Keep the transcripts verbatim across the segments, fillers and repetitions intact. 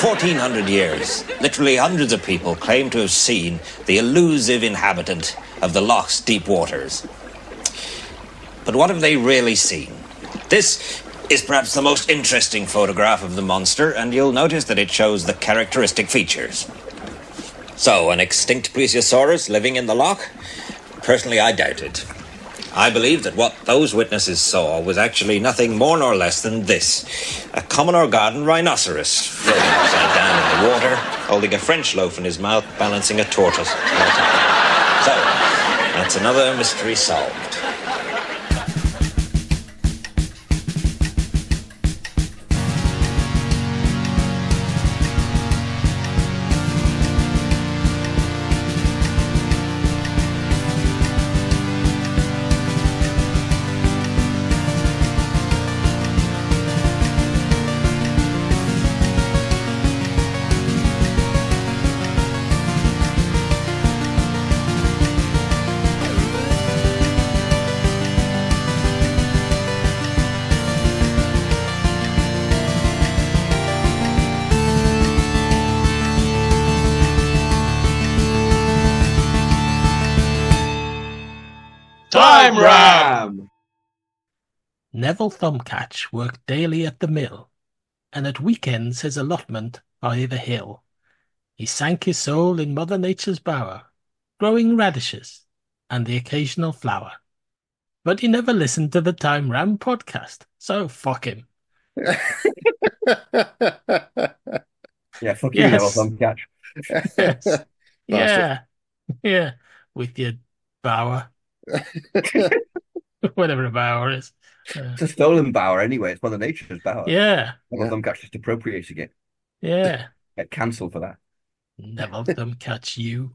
fourteen hundred years, literally hundreds of people claim to have seen the elusive inhabitant of the Loch's deep waters. But what have they really seen? This is perhaps the most interesting photograph of the monster, and you'll notice that it shows the characteristic features. So, an extinct plesiosaurus living in the Loch? Personally, I doubt it. I believe that what those witnesses saw was actually nothing more nor less than this. A common or garden rhinoceros, floating upside down in the water, holding a French loaf in his mouth, balancing a tortoise. So, that's another mystery solved. Time Ram! Neville Thumbcatch worked daily at the mill, and at weekends his allotment by the hill. He sank his soul in Mother Nature's bower, growing radishes and the occasional flower. But he never listened to the Time Ram podcast, so fuck him. Yeah, fuck you, yes. Neville Thumbcatch. Yes. Yeah, yeah, with your bower. Whatever a bower is, uh, it's a stolen bower anyway. It's Mother Nature's bower. Yeah, Neville Thumbcatch just appropriating it. Yeah, get cancelled for that. Neville Thumbcatch, you.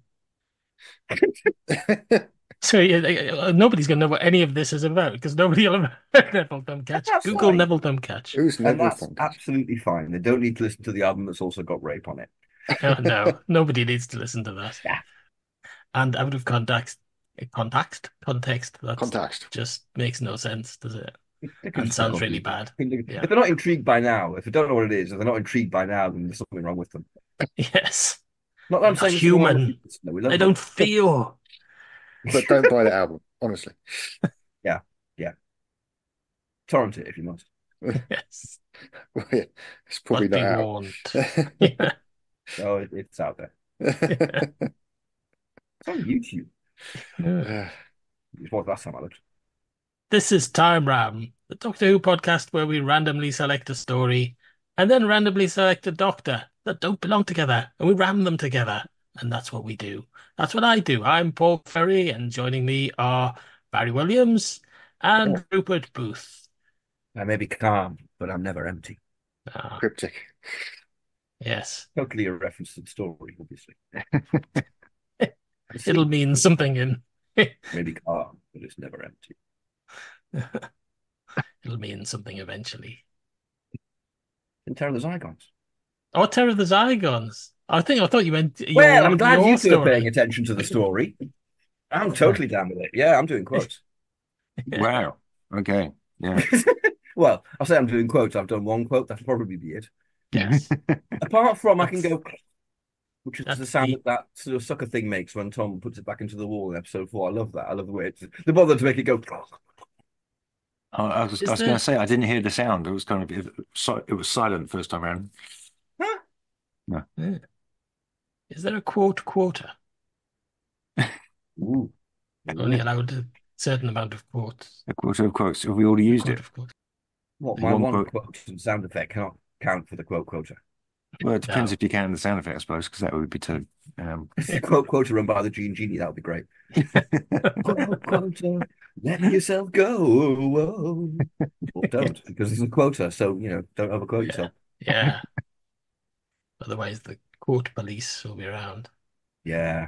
So yeah, nobody's going to know what any of this is about because nobody will have Neville Thumbcatch. Google fine. Neville Thumbcatch. Who's Neville and that's Thumbcatch? Absolutely fine. They don't need to listen to the album that's also got rape on it. Oh, no, nobody needs to listen to that. Yeah. And out of context. Context, context, that's context. Just makes no sense, does it? It and sounds really bad. Yeah. If they're not intrigued by now, if they don't know what it is, if they're not intrigued by now, then there's something wrong with them. Yes, not that I'm saying human. No, we love they them. Don't feel. But don't buy the album, honestly. Yeah, yeah. Torrent it if you must. Yes. Well, yeah, it's probably but not out. Yeah. Oh, it, it's out there. Yeah. It's on YouTube. Yeah. This is Time Ram, the Doctor Who podcast where we randomly select a story and then randomly select a doctor that don't belong together and we ram them together, and that's what we do. That's what I do. I'm Paul Ferry, and joining me are Barry Williams and yeah. Rupert Booth. I may be calm, but I'm never empty. Ah. Cryptic. Yes. Totally a reference to the story, obviously. It'll mean something in... Maybe calm, but it's never empty. It'll mean something eventually. In Terror of the Zygons. Oh, Terror of the Zygons. I think I thought you meant... Well, I'm glad you two are paying attention to the story. I'm totally down with it. Yeah, I'm doing quotes. Wow. Okay. Yeah. Well, I'll say I'm doing quotes. I've done one quote. That'll probably be it. Yes. Apart from I can go... Which is that's the sound deep. That that sort of sucker thing makes when Tom puts it back into the wall in episode four. I love that. I love the way it's... They bothered to make it go... I, I was, was going to say, I didn't hear the sound. It was kind of... It was silent the first time around. Huh? No. Yeah. Is there a quote quarter? Ooh. Only allowed a certain amount of quotes. A quarter of quotes. Have we already used it? What, my one, one quote. quote and sound effect cannot count for the quote quota. Well, it depends no. if you can the sound effect, I suppose, because that would be too... Um... Quote, quote, run by the Gene Genie, that would be great. Quote, quote, let yourself go. Or don't, because there's a quota, so, you know, don't overquote yeah. yourself. Yeah. Otherwise, the quote police will be around. Yeah.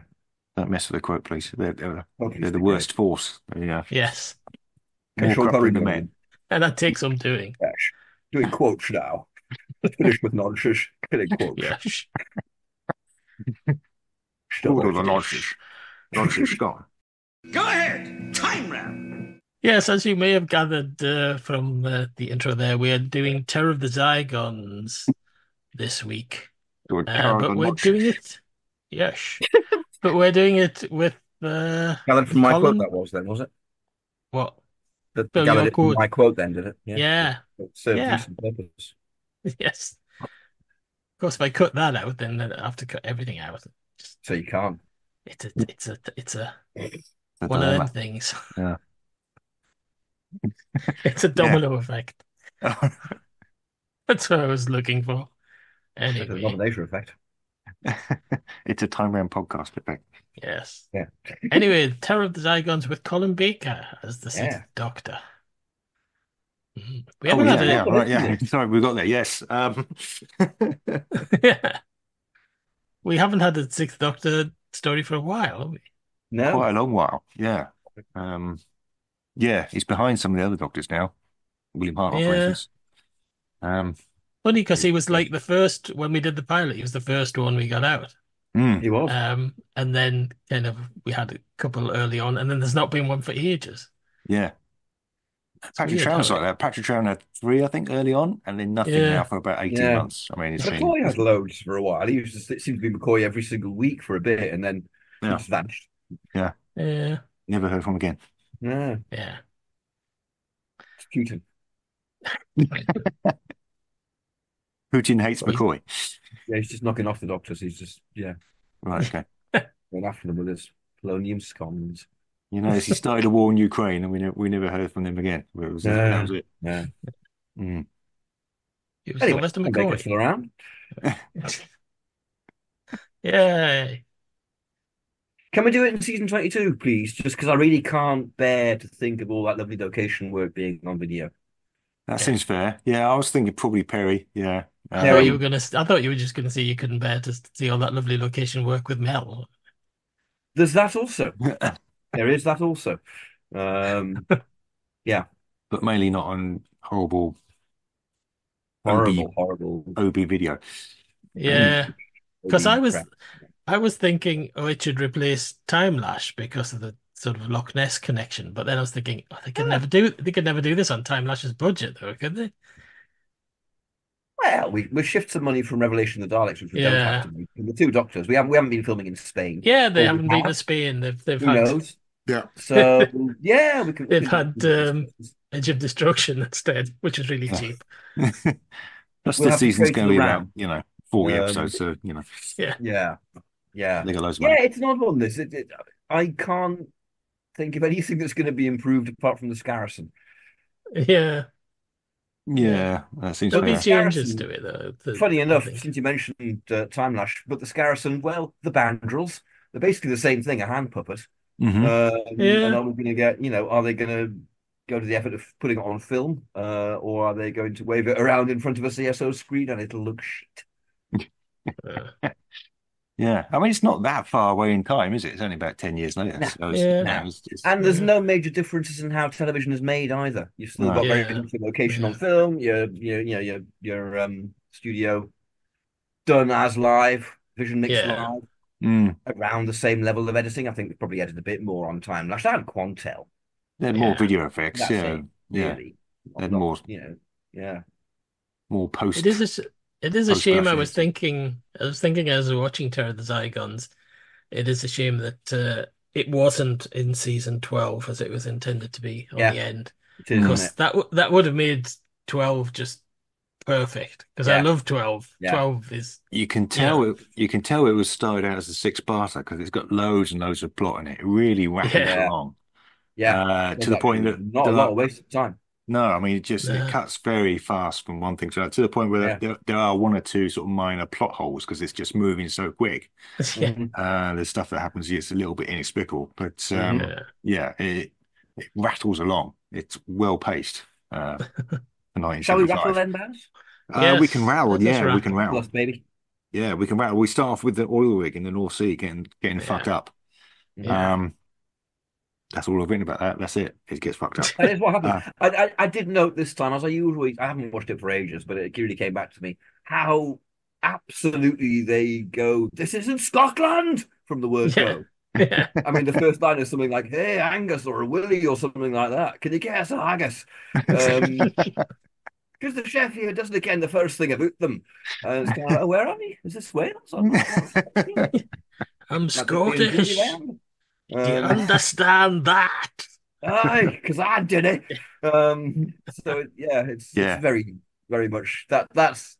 Don't mess with the quote police. They're, they're, they're the worst force. Yeah. Yes. Control the men. men. And that takes some doing. Gosh. Doing quotes now. Finish with nonsense. Killing quotes. Yes. Still all the nonsense. Nonsense gone. Go ahead. Time Round. Yes, as you may have gathered uh, from uh, the intro there, we are doing Terror of the Zygons this week. Uh, but we're much. doing it, yes. But we're doing it with uh, Gathered with from my Colin. quote, that was then, was it? What? The, the gathered from my quote then, did it? Yeah. Yeah. It served yeah. decent purpose. Yes. Of course, if I cut that out, then I have to cut everything out. Just, so you can't. It's a, it's a, it's a, it's a one dilemma. of them things. Yeah. It's a domino yeah. effect. That's what I was looking for. Anyway. It's a nomination effect. It's a Time Ram podcast effect. Yes. Yeah. Anyway, Terror of the Zygons with Colin Baker as the Sixth yeah. Doctor. We haven't oh, had yeah, it. Yeah, right, yeah. Sorry, we got there. Yes. Um... yeah. We haven't had a Sixth Doctor story for a while, have we? No. Quite a long while. Yeah. Um, yeah, he's behind some of the other doctors now. William Hartnell, yeah. for instance. Um, Funny because he was like the first, when we did the pilot, he was the first one we got out. Mm, he was. Um, and then kind of we had a couple early on, and then there's not been one for ages. Yeah. That's Patrick Troughton's like that. Patrick Troughton had three, I think, early on, and then nothing yeah. now for about eighteen yeah. months. I mean, it's McCoy been... had loads for a while. He used to, it seemed to be McCoy every single week for a bit, and then yeah. he just vanished. Yeah, yeah. Never heard from him again. Yeah, yeah. Putin. Putin hates well, McCoy. Yeah, he's just knocking off the doctors. He's just yeah. Right. Okay. Going after them with his polonium scones. You know, he started a war in Ukraine, and we ne we never heard from him again. It was, yeah. That was it. Yeah. Mm. It was anyway, Sylvester McCoy still around. Yay! Can we do it in season twenty-two, please? Just because I really can't bear to think of all that lovely location work being on video. That yeah. seems fair. Yeah, I was thinking probably Peri. Yeah. Um, I thought you were gonna. I thought you were just gonna say you couldn't bear to see all that lovely location work with Mel. There's that also. There is that also. Um, yeah. But mainly not on horrible, horrible, horrible O B video. Yeah. Because I was I was thinking, oh, it should replace Time Lash because of the sort of Loch Ness connection. But then I was thinking, oh, they could yeah. never do they could never do this on Time Lash's budget though, could they? Well, we we shift some money from Revelation of the Daleks, which we yeah. don't have to make. The two doctors. We haven't we haven't been filming in Spain. Yeah, they haven't been to Spain. They've they've Who had knows? Yeah. So yeah, we could. They've we could, had um, Edge of Destruction instead, which is really cheap. That's we'll the season's going to be around, you know, forty um, episodes. So you know, yeah, yeah, yeah. They got loads of money. Yeah, it's an odd one. This it, it, I can't think of anything that's going to be improved apart from the Skarasen. Yeah. Yeah, that seems There'll be changes to it, though. The, funny enough, since you mentioned uh, Time Lash, but the Skarasen, well, the Bandrels, they're basically the same thing, a hand puppet. Mm-hmm. um, yeah. And are we going to get, you know, are they going to go to the effort of putting it on film, uh, or are they going to wave it around in front of a C S O screen and it'll look shit? uh. Yeah, I mean, it's not that far away in time, is it? It's only about ten years later. Nah. So it's, yeah. nah, it's, it's, and there's yeah. no major differences in how television is made either. You've still right. got very yeah. different location yeah. on film, your, your, you know, your, your um, studio done as live, vision mixed yeah. live, mm. around the same level of editing. I think they probably edited a bit more on Time Lash. They had Quantel. They had yeah. more video effects, That's yeah. It, yeah. Really. They had not, more, you know, yeah. more post. It is a... It is a shame. I was thinking, I was thinking as I was watching Terror of the Zygons, it is a shame that uh, it wasn't in season twelve as it was intended to be on yeah, the end. Is, because that that would have made twelve just perfect. Because yeah. I love twelve. Yeah. Twelve is you can tell yeah. it. You can tell it was started out as a six-parter because it's got loads and loads of plot in it. It really whacked yeah. along. Yeah, uh, to the point that not a lot of waste of time. No, I mean, it just yeah. it cuts very fast from one thing to another, to the point where yeah. there, there are one or two sort of minor plot holes because it's just moving so quick. yeah. uh, there's stuff that happens, it's a little bit inexplicable, but um, yeah, yeah it, it rattles along. It's well paced. Uh, Shall we rattle then, Babs? Uh, yes. We can rattle, yeah, rattle. we can rattle. Plus, baby. Yeah, we can rattle. We start off with the oil rig in the North Sea getting, getting yeah. fucked up. Yeah. Um, That's all I've written about that. That's it. It gets fucked up. That is what happened. Uh, I, I I did note this time, as I usually, I haven't watched it for ages, but it really came back to me how absolutely they go, this isn't Scotland, from the word go. Yeah, yeah. I mean, the first line is something like, hey, Angus, or a Willie, or something like that. Can you get us an Angus? Um, because the chef here doesn't again the first thing about them. Uh, it's kind of, oh, where are we? Is this Wales? I'm Scottish. Do you um, understand that? Aye, because I did it. Um, so yeah, it's, yeah. it's very, very much that. That's,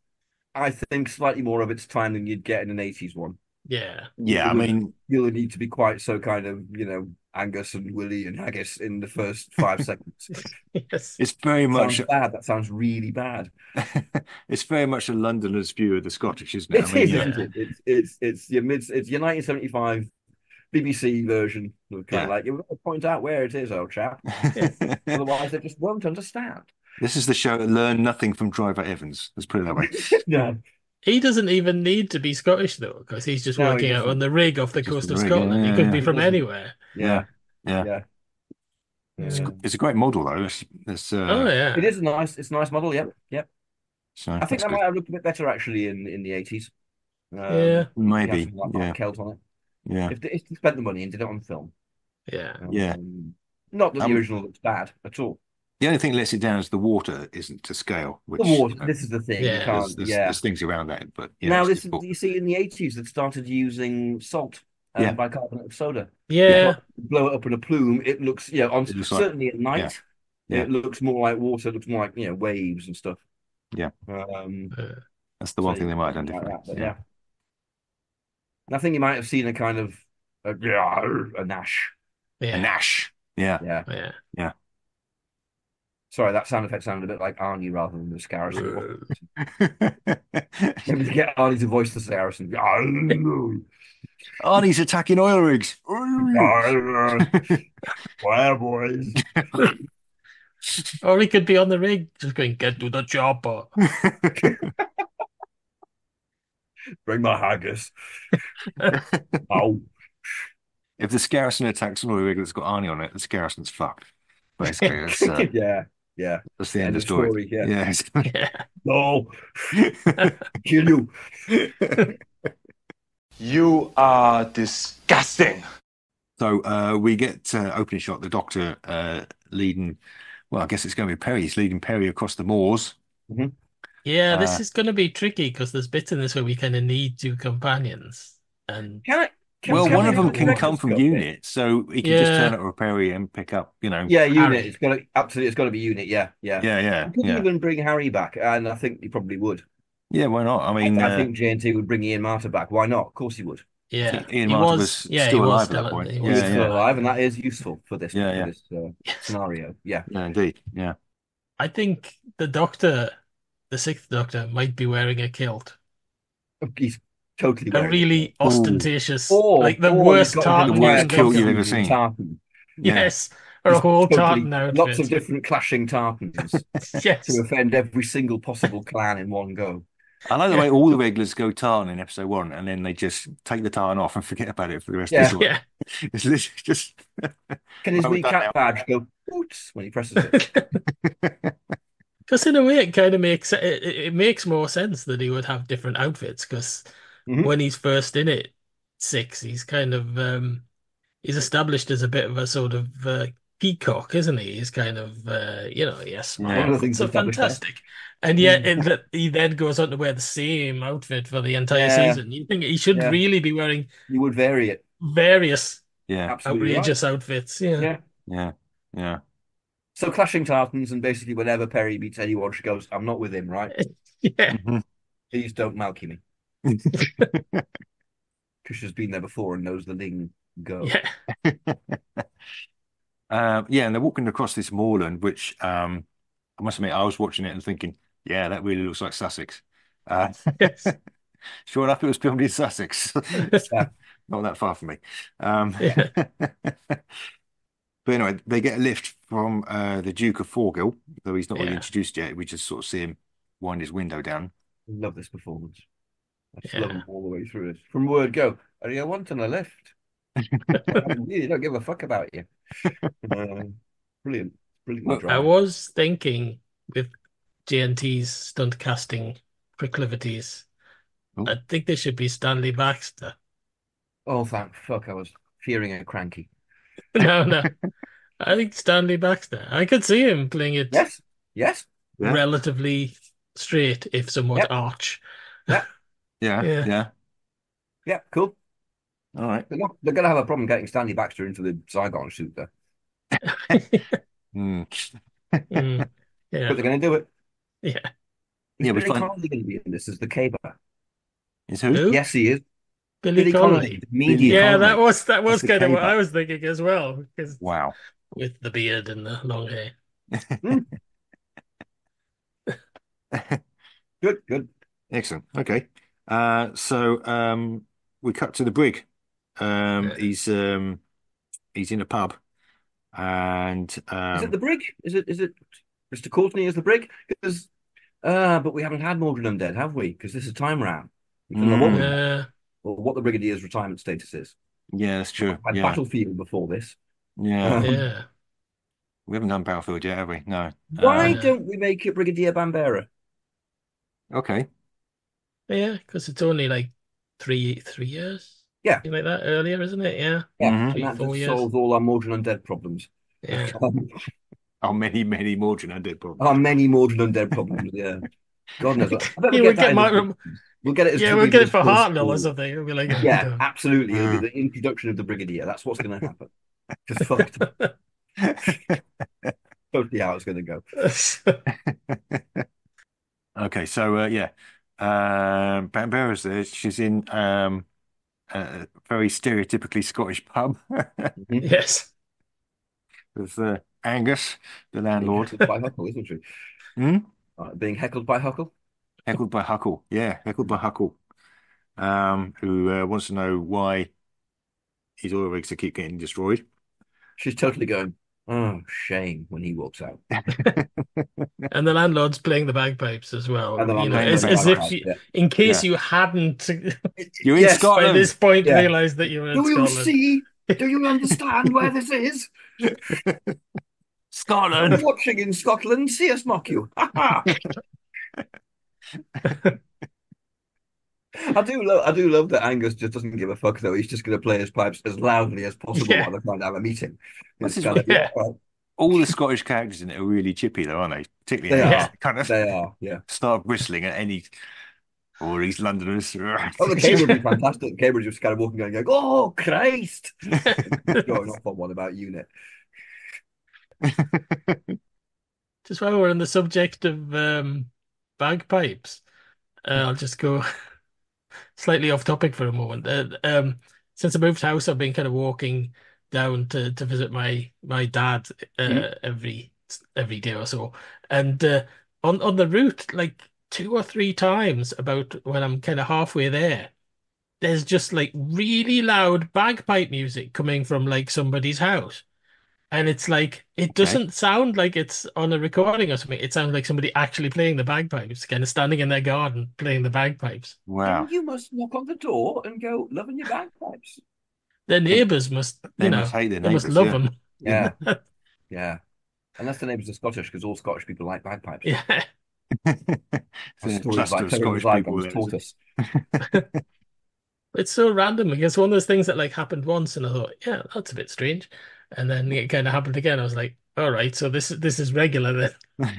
I think, slightly more of its time than you'd get in an eighties one. Yeah, yeah. You I would, mean, you'll need to be quite so kind of, you know, Angus and Willie and Haggis in the first five seconds. Yes, it's very that much bad. That sounds really bad. It's very much a Londoner's view of the Scottish, isn't it? It I mean, is, yeah. isn't it? It's it's it's your mid it's your nineteen seventy-five B B C version. Kind yeah. of like you point out where it is, old chap. Otherwise, they just won't understand. This is the show to learn nothing from Driver Evans. Let's put it that way. Yeah. He doesn't even need to be Scottish, though, because he's just no, working he out on the rig off the just coast of rig, Scotland. Yeah, he could yeah, be from anywhere. Yeah, yeah. yeah. yeah. It's, it's a great model, though. It's, it's, uh... Oh, yeah. It is a nice, it's a nice model, yep, yep. So, I think that good. might have looked a bit better, actually, in, in the eighties. Um, yeah. Maybe, some, like, yeah. Kelt on it. Yeah. If they, if they spent the money and did it on film. Yeah. Um, yeah. Not that the um, original looks bad at all. The only thing that lets it down is the water isn't to scale. Which, the water, you know, this is the thing. Yeah. You can't, there's, there's, yeah. there's things around that. But yeah, now, this is, you see, in the eighties, they started using salt and yeah. bicarbonate of soda. Yeah. Blow it up in a plume. It looks, yeah, you know, on looks certainly like, at night, yeah. Yeah. it looks more like water. It looks more like, you know, waves and stuff. Yeah. Um, That's the one so thing they might identify. Like that, yeah. yeah. I think you might have seen a kind of a, a Nash. Yeah. A Nash. Yeah. Yeah. Yeah. yeah. Sorry, that sound effect sounded a bit like Arnie rather than the Skarasen. Maybe to get Arnie to voice the Skarasen. Arnie's attacking oil rigs. Fire boys. Or he could be on the rig, just going, get to the chopper. Bring my haggis. Oh. If the Skarasen attacks an oil rig that's got Arnie on it, the Skarasen's fucked. Basically, it's, uh... yeah. Yeah. That's the end, end of the story. story. Yeah. yeah. yeah. No. Kill you. You are disgusting. So uh, we get uh, opening shot, the Doctor uh, leading, well, I guess it's going to be Peri. He's leading Peri across the moors. Mm-hmm. Yeah, this uh, is going to be tricky because there's bits in this where we kind of need two companions. And Can I Can well, one of them can come from unit, so he can yeah. just turn up a Peri and pick up, you know. Yeah, unit. Harry. It's got to absolutely. It's got to be unit. Yeah, yeah, yeah, yeah. You could yeah. even bring Harry back, and I think he probably would. Yeah, why not? I mean, I, I uh, think J N T would bring Ian Marter back. Why not? Of course he would. Yeah, so Ian Marter was, was yeah, still alive was at that point. He was yeah, still yeah. alive, and that is useful for this, yeah, yeah. For this uh, yes. scenario. Yeah. yeah, indeed. Yeah, I think the Doctor, the Sixth Doctor, might be wearing a kilt. Oh, he's Totally a really it. ostentatious, oh, like the oh, worst tartan the worst kilt you've ever seen. Tartan. Yeah. Yes, or it's a whole totally, tartan outfit. Lots of different clashing tartans yes. to offend every single possible clan in one go. I like the yeah. way all the regulars go tartan in episode one, and then they just take the tartan off and forget about it for the rest yeah. of the yeah. show. It's literally just... Can his kneecap badge go, oops, when he presses it? Because in a way, it kind of makes... It, it makes more sense that he would have different outfits, because... Mm-hmm. When he's first in it, six, he's kind of um, he's established as a bit of a sort of uh, peacock, isn't he? He's kind of uh, you know, yes, yeah, so fantastic, and yet mm. it, he then goes on to wear the same outfit for the entire yeah. season. You think he should yeah. really be wearing? You would vary it, various, yeah, outrageous right. outfits, yeah. yeah, yeah, yeah. So clashing tartans, and basically whenever Peri beats anyone, she goes, "I'm not with him, right? yeah, please don't malky me." Because she's been there before and knows the thing go. Yeah. um, yeah, and they're walking across this moorland, which um, I must admit, I was watching it and thinking, yeah, that really looks like Sussex. Uh, yes. Sure enough, it was filmed in Sussex. Not that far from me. Um, yeah. But anyway, they get a lift from uh, the Duke of Forgill, though he's not yeah. really introduced yet. We just sort of see him wind his window down. Love this performance. I just yeah. love them all the way through it. From word go, I mean, I want on a lift. I really don't give a fuck about you. Um, brilliant. brilliant well, I was thinking with J N T's stunt casting proclivities, Ooh. I think they should be Stanley Baxter. Oh, thank fuck. I was fearing a cranky. no, no. I think Stanley Baxter. I could see him playing it. Yes, yes. yeah. relatively straight if somewhat yep. arch. Yep. Yeah, yeah, yeah. Yeah, cool. All right. They're, not, they're going to have a problem getting Stanley Baxter into the Zygon suit, though. mm. mm, yeah. But they're going to do it. Yeah. Is yeah, Billy Connolly going to be in this as the caper? Is who? who? Yes, he is. Billy, Billy Connolly. Connolly media yeah, Connolly. that was that was kind of what I was thinking as well. Wow. With the beard and the long hair. mm. Good, good. Excellent. Okay. Uh, so um, we cut to the brig. Um, yeah. He's um, he's in a pub, and um, is it the brig? Is it is it Mister Courtney is the brig? Because uh, but we haven't had Mordred Undead, have we? Because this is Time Ram. Mm. Yeah. Or what the Brigadier's retirement status is. Yeah, that's true. Like yeah. Battlefield before this. Yeah, um, yeah. We haven't done Battlefield yet, have we? No. Why uh, don't we make it Brigadier Bambera? Okay. Yeah, because it's only like three three years. Yeah. Something like that earlier, isn't it? Yeah. Yeah. Mm-hmm. Three, and that four years. Solves all our Mordred Undead problems. Yeah. Our many, many Mordred Undead problems. Our many Mordred Undead problems, yeah. God knows. We'll yeah, get, get my... We'll get it as yeah, we'll get it for Hartnell or something. It'll be like, oh, yeah, God. Absolutely. It'll be the introduction of the Brigadier. That's what's going to happen. Just fucked. Totally how it's going to go. Okay, so, uh, yeah. Um, Bambera's there. She's in um, a very stereotypically Scottish pub. Yes. With uh, Angus, the landlord. Being heckled by Huckle, isn't she? Hmm? Uh, being heckled by Huckle? Heckled by Huckle. Yeah, heckled by Huckle. Um, who uh, wants to know why his oil rigs keep getting destroyed. She's totally going, oh, shame, when he walks out. And the landlord's playing the bagpipes as well. And you know, as, as if you, yeah. in case yeah. you hadn't... You're in yes, Scotland. By this point, yeah. realised that you were in Do Scotland. Do you see? Do you understand where this is? Scotland. I'm watching in Scotland. See us mock you. I do love I do love that Angus just doesn't give a fuck though. He's just going to play his pipes as loudly as possible yeah. while they're trying to have a meeting. This is, kind of, yeah. Yeah. All the Scottish characters in it are really chippy though, aren't they? Particularly they, they are. Kind of they are, yeah. Start whistling at any or East Londoners. Oh, the Cambridge would be fantastic. Cambridge was kind of walking and going, oh Christ. Going off on one about unit. Just while we're on the subject of um bagpipes. Uh, I'll just go slightly off topic for a moment. Uh, um, since I moved house, I've been kind of walking down to, to visit my my dad uh, mm-hmm. every every day or so. And uh, on on the route, like two or three times, about when I'm kind of halfway there, there's just like really loud bagpipe music coming from like somebody's house. And it's like, it doesn't okay. sound like it's on a recording or something. It sounds like somebody actually playing the bagpipes, kind of standing in their garden playing the bagpipes. Wow. And you must knock on the door and go, loving your bagpipes. Their neighbours must, you they know, must hate their neighbours, they must love yeah. them. Yeah. Yeah. yeah. Unless the neighbours are Scottish, because all Scottish people like bagpipes. Yeah. Stories like Terror of the Zygons taught us. It's so random. It's one of those things that like happened once and I thought, yeah, that's a bit strange. And then it kind of happened again. I was like, all right, so this, this is regular then.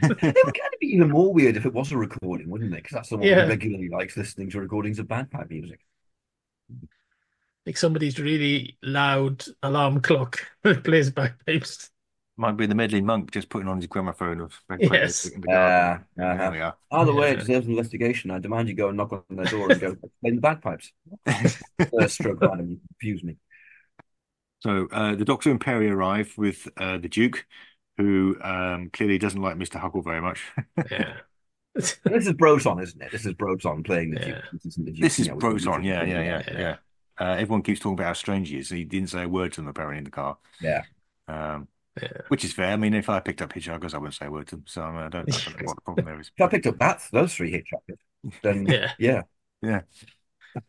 It would kind of be even more weird if it was a recording, wouldn't it? Because that's someone yeah. who regularly likes listening to recordings of bagpipe music. Like somebody's really loud alarm clock that plays bagpipes. Might be the meddling monk just putting on his gramophone of bagpipes. Yes. The uh, uh-huh. There we are. Either way, yeah. it deserves an investigation. I demand you go and knock on their door and go, play the bagpipes. First stroke random, you confuse me. So uh, the Doctor and Peri arrive with uh, the Duke, who um, clearly doesn't like Mister Huckle very much. Yeah, this is Broton, isn't it? This is Broton playing the yeah. Duke. This isn't the Duke. This is Broton, yeah, yeah, yeah, yeah. yeah. Uh, everyone keeps talking about how strange he is. He didn't say a word to them apparently in the car. Yeah. Um, yeah, which is fair. I mean, if I picked up hitchhikers, I wouldn't say a word to them. So I don't, I don't know what the problem there is. If I picked up that those three hitchhikers, then yeah, yeah. yeah.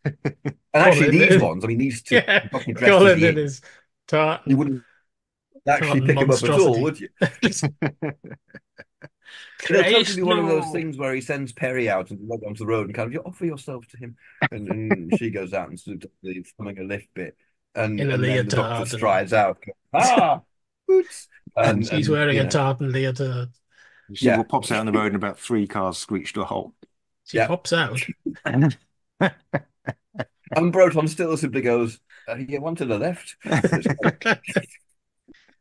And actually, Colin these in. ones, I mean, these two. Yeah. Colin in his tart. You wouldn't actually pick him up at all, would you? It'll be one of those things where he sends Peri out and onto the road and kind of you offer yourself to him, and, and she goes out and sort of leaves coming a lift bit, and, and then the Doctor strides and... out. Ah, boots! And, and she's and, wearing yeah. a tartan leotard. She yeah. pops out on the road and about three cars screech to a halt. She yeah. pops out. And Broton still simply goes, uh, yeah, one to the left.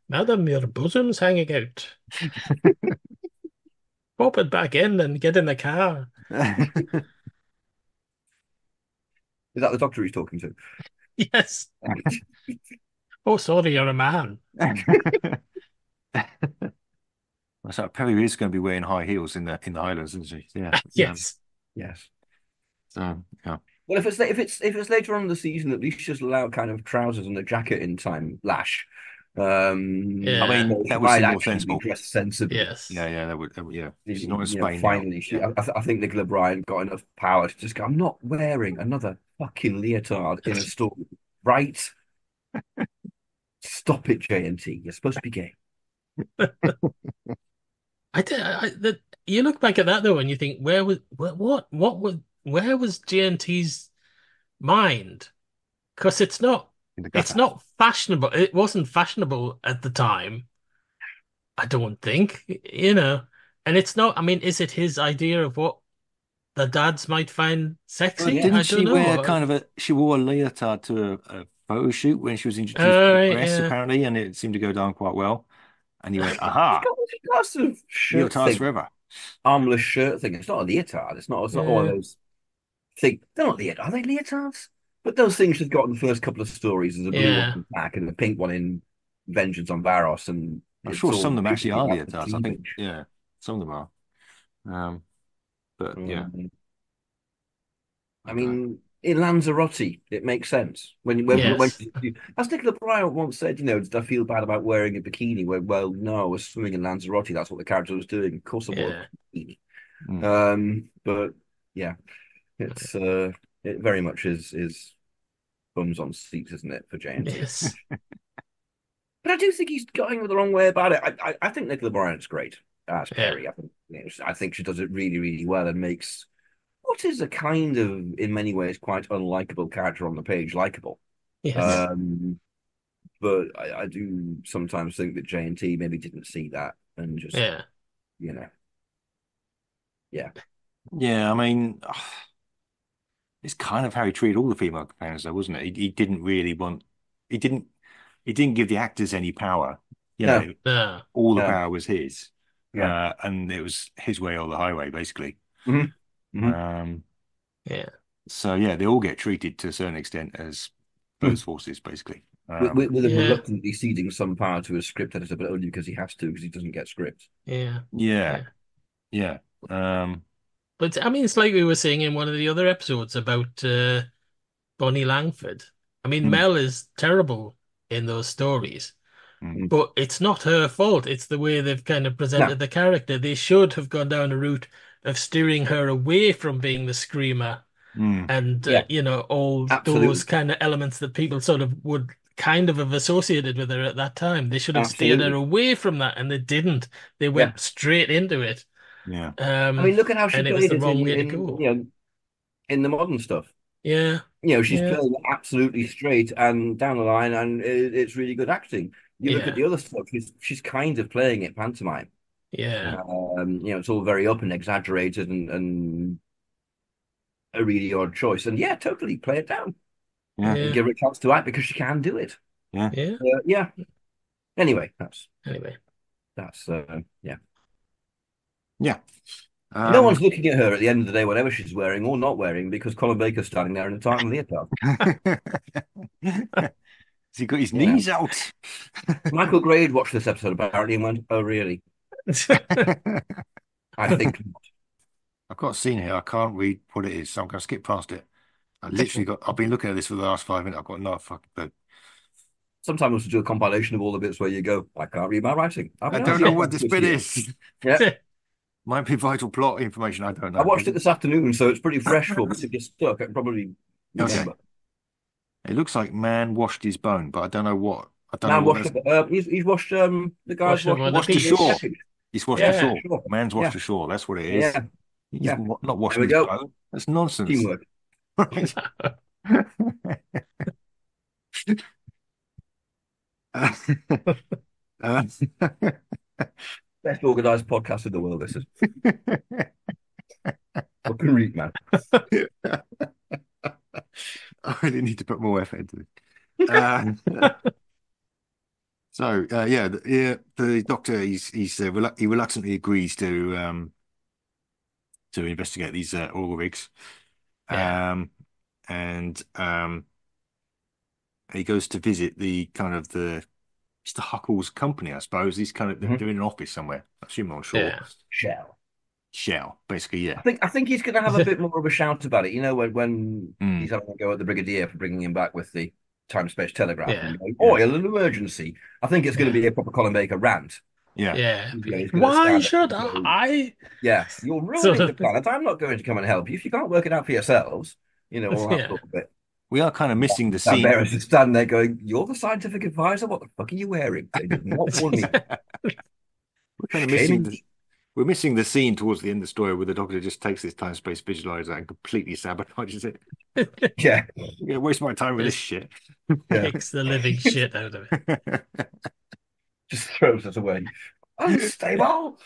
Now then, your bottom's hanging out. Pop it back in and get in the car. Is that the doctor he's talking to? Yes. Oh, sorry, you're a man. Well, so Peri is going to be wearing high heels in the in the Highlands, isn't she? Yeah. Yes. Um, yes. So yeah. Well, if it's if it's if it's later on in the season, at least just allow kind of trousers and a jacket in time lash. Um, yeah. I mean, that would seem more sensible. Dressed sensibly. Yes. Yeah, yeah, that would. That would yeah. She's not in Spain. Know, finally, she, yeah. I, th I think Nicola Bryan got enough power to just go, I'm not wearing another fucking leotard in a store, right? Stop it, J N T. You're supposed to be gay. I, did, I the, you look back at that though, and you think, where was what what, what was where was J N T's mind? Because it's not it's not fashionable. It wasn't fashionable at the time, I don't think. You know, and it's not. I mean, is it his idea of what the dads might find sexy? Well, didn't I don't she know. wear kind of a? She wore a leotard to a, a photo shoot when she was introduced uh, to the press, yeah. apparently, and it seemed to go down quite well. And he went, aha! Leotards forever. Armless shirt thing. It's not a leotard. It's not, it's not yeah. all those things. They're not leotards. Are they leotards? But those things she's got in the first couple of stories. There's a blue yeah. one back and a pink one in Vengeance on Varos. And I'm sure some of them actually are leotards. I think, yeah, some of them are. Um, but, mm. yeah. I mean, in Lanzarote, it makes sense. When, when, yes. when, when as Nicola Bryan once said, you know, did I feel bad about wearing a bikini? Well, well no, I was swimming in Lanzarote. That's what the character was doing. Of course I wore yeah. a bikini. Mm. Um, but, yeah, it's uh, it very much is, is bums on seats, isn't it, for James? Yes. But I do think he's going the wrong way about it. I, I, I think Nicola Bryan's great as Peri. Yeah. I, think, you know, I think she does it really, really well and makes... what is a kind of, in many ways, quite unlikable character on the page, likable. Yes. Um, but I, I do sometimes think that J N T maybe didn't see that and just, yeah. you know. Yeah. Yeah, I mean, it's kind of how he treated all the female companions, though, wasn't it? He, he didn't really want, he didn't, he didn't give the actors any power. You no. know, no. all the no. power was his. Yeah. Uh, and it was his way or the highway, basically. Mm-hmm. Mm-hmm. Um, yeah. So yeah, they all get treated to a certain extent as those forces, basically. Um, with with him yeah. reluctantly ceding some power to a script editor, but only because he has to, because he doesn't get scripts. Yeah. Yeah. Yeah. yeah. Um, but I mean, it's like we were saying in one of the other episodes about uh, Bonnie Langford. I mean, mm-hmm. Mel is terrible in those stories, mm-hmm. but it's not her fault. It's the way they've kind of presented no. the character. They should have gone down a route of steering her away from being the screamer mm. and, yeah. uh, you know, all Absolutely. those kind of elements that people sort of would kind of have associated with her at that time. They should have Absolutely. steered her away from that, and they didn't. They went yeah. straight into it. Yeah. Um, I mean, look at how she and played it was the wrong in, way to go. You know, in the modern stuff. Yeah. You know, she's yeah. playing absolutely straight and down the line, and it, it's really good acting. You yeah. look at the other stuff, she's, she's kind of playing it pantomime. Yeah, um, you know, it's all very up and exaggerated and, and a really odd choice. And yeah, totally play it down. Yeah, yeah. Give her a chance to act because she can do it. Yeah, yeah. Uh, yeah. Anyway, that's anyway, that's uh, yeah, yeah. Um, no one's looking at her at the end of the day, whatever she's wearing or not wearing, because Colin Baker's standing there in a tartan leotard. He got his yeah. knees out. Michael Grade watched this episode apparently and went, "Oh, really." I think not. I've got a scene here. I can't read what it is, so I'm going to skip past it. I literally got. I've been looking at this for the last five minutes. I've got no fucking clue. Sometimes we'll do a compilation of all the bits where you go, I can't read my writing. I, I don't know what this bit is. Yeah, might be vital plot information. I don't know. I watched it this afternoon, so it's pretty fresh for me. If you're stuck, I can probably remember. It looks like man washed his bone, but I don't know what. I don't man know washed. What uh, he's, he's washed. Um, the guy's washed, washed ashore. He's washed yeah, ashore. Sure. Man's washed yeah. ashore. That's what it is. Yeah. He's yeah. not washing his bone. That's nonsense. Teamwork. Right. uh, uh, Best organised podcast in the world, this is. Fucking reek, man. I really need to put more effort into it. Uh, so, uh, yeah, the, yeah, the doctor, he's, he's, uh, relu- he reluctantly agrees to um, to investigate these uh, oil rigs. Yeah. Um, and um, he goes to visit the kind of the... Mister Huckle's company, I suppose. He's kind of they're mm-hmm. in an office somewhere. I assume on shore. Yeah. Shell. Shell, basically, yeah. I think I think he's going to have a bit more of a shout about it. You know, when, when mm. he's having to go at the Brigadier for bringing him back with the time-space telegraph. Yeah. And going, oil, an emergency. I think it's going to yeah. be a proper Colin Baker rant. Yeah. yeah. You know, why should I? I... Yeah, you're ruining sort of... the planet. I'm not going to come and help you. If you can't work it out for yourselves, you know, all that yeah. sort of bit. We are kind of missing the scene. Bambera's just standing there going, "You're the scientific advisor. What the fuck are you wearing? They did not warn me." We're kind of missing the, we're missing the scene towards the end of the story where the Doctor just takes this time space visualizer and completely sabotages it. Yeah, I'm gonna waste my time with just this shit. Takes yeah. the living shit out of it. Just throws it away. Unstable.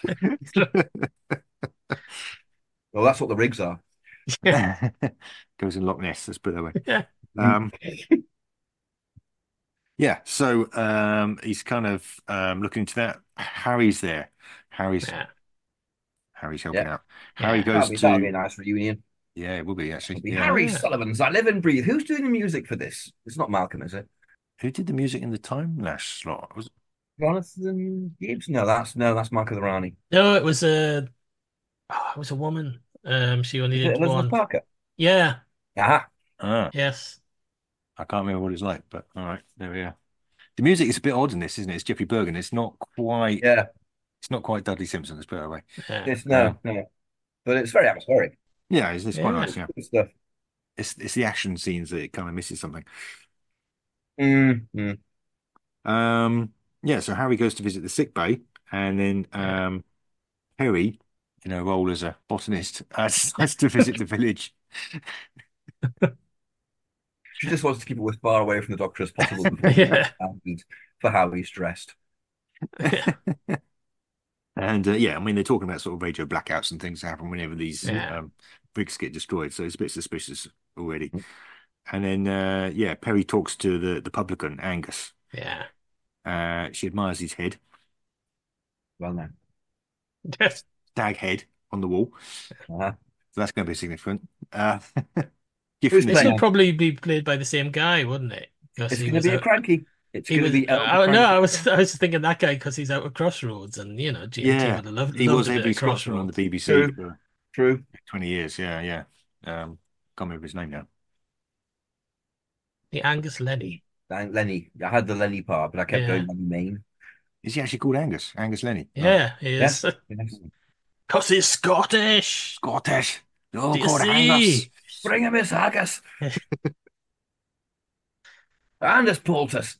Well, that's what the rigs are. Yeah. Goes in Loch Ness, let's put it that way. Yeah. Um, yeah, so um, he's kind of um, looking into that. Harry's there. Harry's yeah. Harry's helping yeah. out. Yeah. Harry goes that'll be, to that'll be a nice reunion. Yeah, it will be actually. Be yeah. Harry yeah. Sullivan's I Live and Breathe. Who's doing the music for this? It's not Malcolm, is it? Who did the music in the Time Lash slot? Was it Jonathan Gibbs? No, that's no, that's Mark of the Rani. No, it was a oh, it was a woman. Um, she only did Elizabeth one. Parker? Yeah. Ah. ah. Yes. I can't remember what it's like, but all right, there we are. The music is a bit odd in this, isn't it? It's Geoffrey Burgon. It's not quite. Yeah. It's not quite Dudley Simpson. Let's put it that way. Yeah. It's no, um, no, but it's very atmospheric. Yeah, it's, it's yeah. quite nice. Yeah. Good stuff. It's it's the action scenes that it kind of misses something. Mm-hmm. Um. Yeah. So Harry goes to visit the sick bay, and then um, Harry, in her role as a botanist, uh, decides to visit the village. She just wants to keep it as far away from the doctor as possible yeah. for how he's dressed. Yeah. And, uh, yeah, I mean, they're talking about sort of radio blackouts and things that happen whenever these yeah. um, bricks get destroyed, so it's a bit suspicious already. Mm-hmm. And then, uh, yeah, Peri talks to the, the publican, Angus. Yeah. Uh, she admires his head. Well known. Yes. Stag head on the wall. Uh-huh. So that's going to be significant. Uh, this will probably be played by the same guy, wouldn't it? It's going to be out... a cranky. It's going to be. I, no, I was I was thinking that guy because he's out of Crossroads, and you know, G M T yeah, would have loved. He loved was every Crossroads on the B B C. True. For True. Twenty years. Yeah, yeah. Um, can't remember his name now. The Angus Lenny. Lenny. I had the Lenny part, but I kept yeah. going by the name. Is he actually called Angus? Angus Lenny. Yeah, oh. he is. Yeah. Because he's Scottish. Scottish. Oh, God, Angus. Bring him his haggis. And his poultice.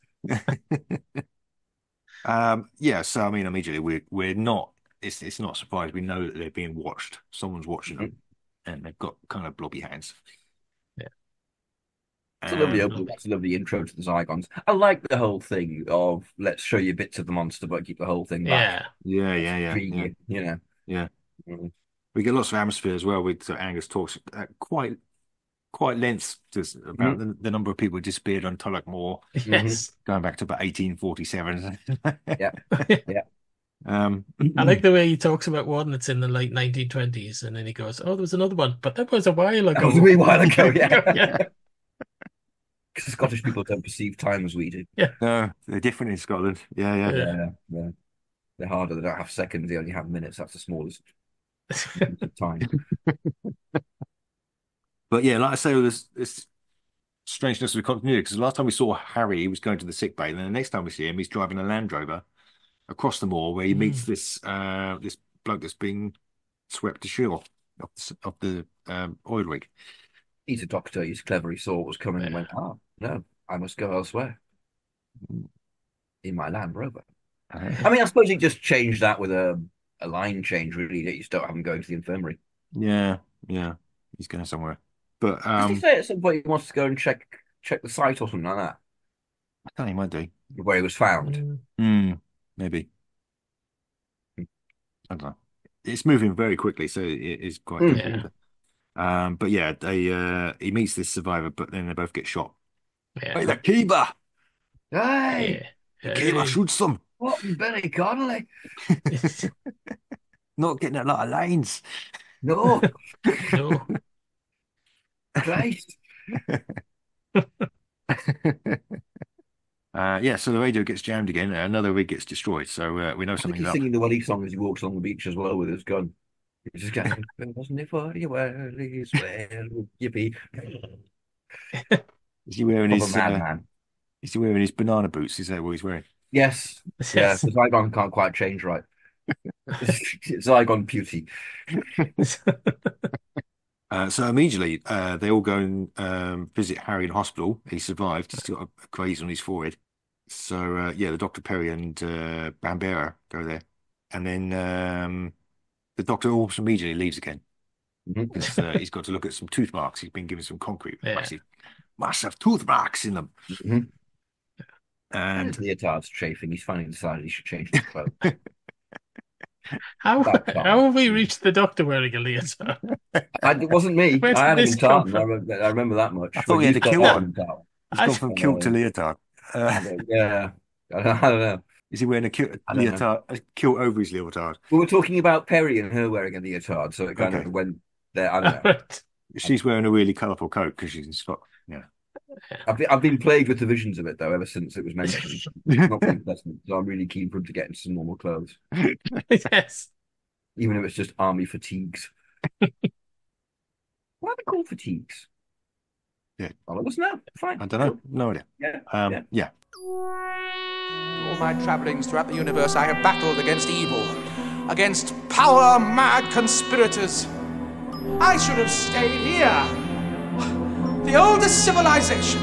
um, yeah, so, I mean, immediately we're, we're not, it's it's not surprised. We know that they're being watched. Someone's watching them. Mm-hmm. And they've got kind of blobby hands. Yeah. It's um, a lovely opening. It's a lovely intro to the Zygons. I like the whole thing of let's show you bits of the monster, but keep the whole thing back. Yeah, yeah, yeah. yeah, yeah. You know. Yeah, mm-hmm. We get lots of atmosphere as well with uh, Angus talks at quite quite length just about mm-hmm. the, the number of people who disappeared on Tulloch Moor. Yes, going back to about eighteen forty-seven. Yeah, yeah. Um, I like the way he talks about one that's in the late nineteen twenties, and then he goes, "Oh, there was another one, but that was a while ago." That was a wee while ago, yeah. yeah. Because Scottish people don't perceive time as we do. Yeah, no, they're different in Scotland. Yeah, yeah, yeah, yeah. yeah. They're harder. They don't have seconds. They only have minutes. That's the smallest time. But yeah, like I say, there's this strangeness of continuity. Because the last time we saw Harry, he was going to the sick bay. And then the next time we see him, he's driving a Land Rover across the moor where he mm. meets this uh, this bloke that's being swept ashore of the, of the um, oil rig. He's a doctor. He's clever. He saw what was coming yeah. and went, "Oh, no, I must go elsewhere in my Land Rover." I mean, I suppose you just change that with a, a line change, really, that you don't have him going to the infirmary. Yeah, yeah. He's going somewhere. But um, did he say at some point he wants to go and check check the site or something like that? I think he might do. Where he was found. Mm, maybe. I don't know. It's moving very quickly, so it is quite mm, good. Yeah. Um, but yeah, they uh, he meets this survivor, but then they both get shot. Yeah. Hey, the Kiba! Hey! Yeah. The Kiba shoots them! What, Billy Connolly? Not getting a lot of lines. No. No. Christ. Uh, yeah, so the radio gets jammed again. Another rig gets destroyed. So uh, we know something. He's singing the Welly song as he walks along the beach as well with his gun. He's just going, wasn't it for you, Wellies? Where would you be? Is he wearing his? Man, uh, man. Is he wearing his banana boots? Is that what he's wearing? Yes. Yeah. The Zygon can't quite change right. Zygon beauty. Uh, so immediately uh, they all go and um, visit Harry in hospital. He survived. He's got a graze on his forehead. So uh, yeah, the Doctor, Peri and uh, Bambera go there, and then um, the Doctor almost immediately leaves again. Mm-hmm. uh, he's got to look at some tooth marks. He's been given some concrete, yeah. massive, massive tooth marks in them. Mm-hmm. And the leotard's chafing. He's finally decided he should change his clothes. How how have we reached the Doctor wearing a leotard? I, it wasn't me. Where's I had a tartan. I, re- I remember that much. I thought he had a kilt on. He's gone from kilt to leotard. Uh, yeah, I don't, I don't know. Is he wearing a kilt, leotard, a kilt over his leotard? We were talking about Peri and her wearing a leotard, so it kind okay. of went there. I don't know. Right. She's wearing a really colourful coat because she's in Scotland. Yeah. I've been, I've been plagued with the visions of it though ever since it was mentioned. Not been pleasant, so I'm really keen for him to get into some normal clothes. Yes, even if it's just army fatigues. Why are they called fatigues? Yeah, all of us know. Fine. I don't know. No idea. Yeah. Um, yeah. yeah. In all my travellings throughout the universe, I have battled against evil, against power-mad conspirators. I should have stayed here. The oldest civilization,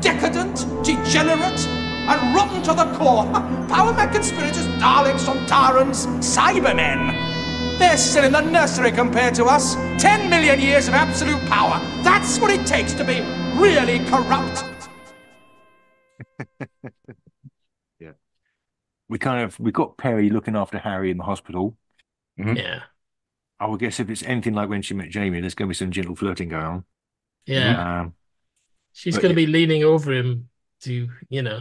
decadent, degenerate, and rotten to the core. Power-mad conspirators, darlings from Tyrants, Cybermen. They're still in the nursery compared to us. Ten million years of absolute power. That's what it takes to be really corrupt. Yeah. We kind of, we got Peri looking after Harry in the hospital. Mm-hmm. Yeah. I would guess if it's anything like when she met Jamie, there's going to be some gentle flirting going on. Yeah, um, she's going to yeah. be leaning over him to, you know,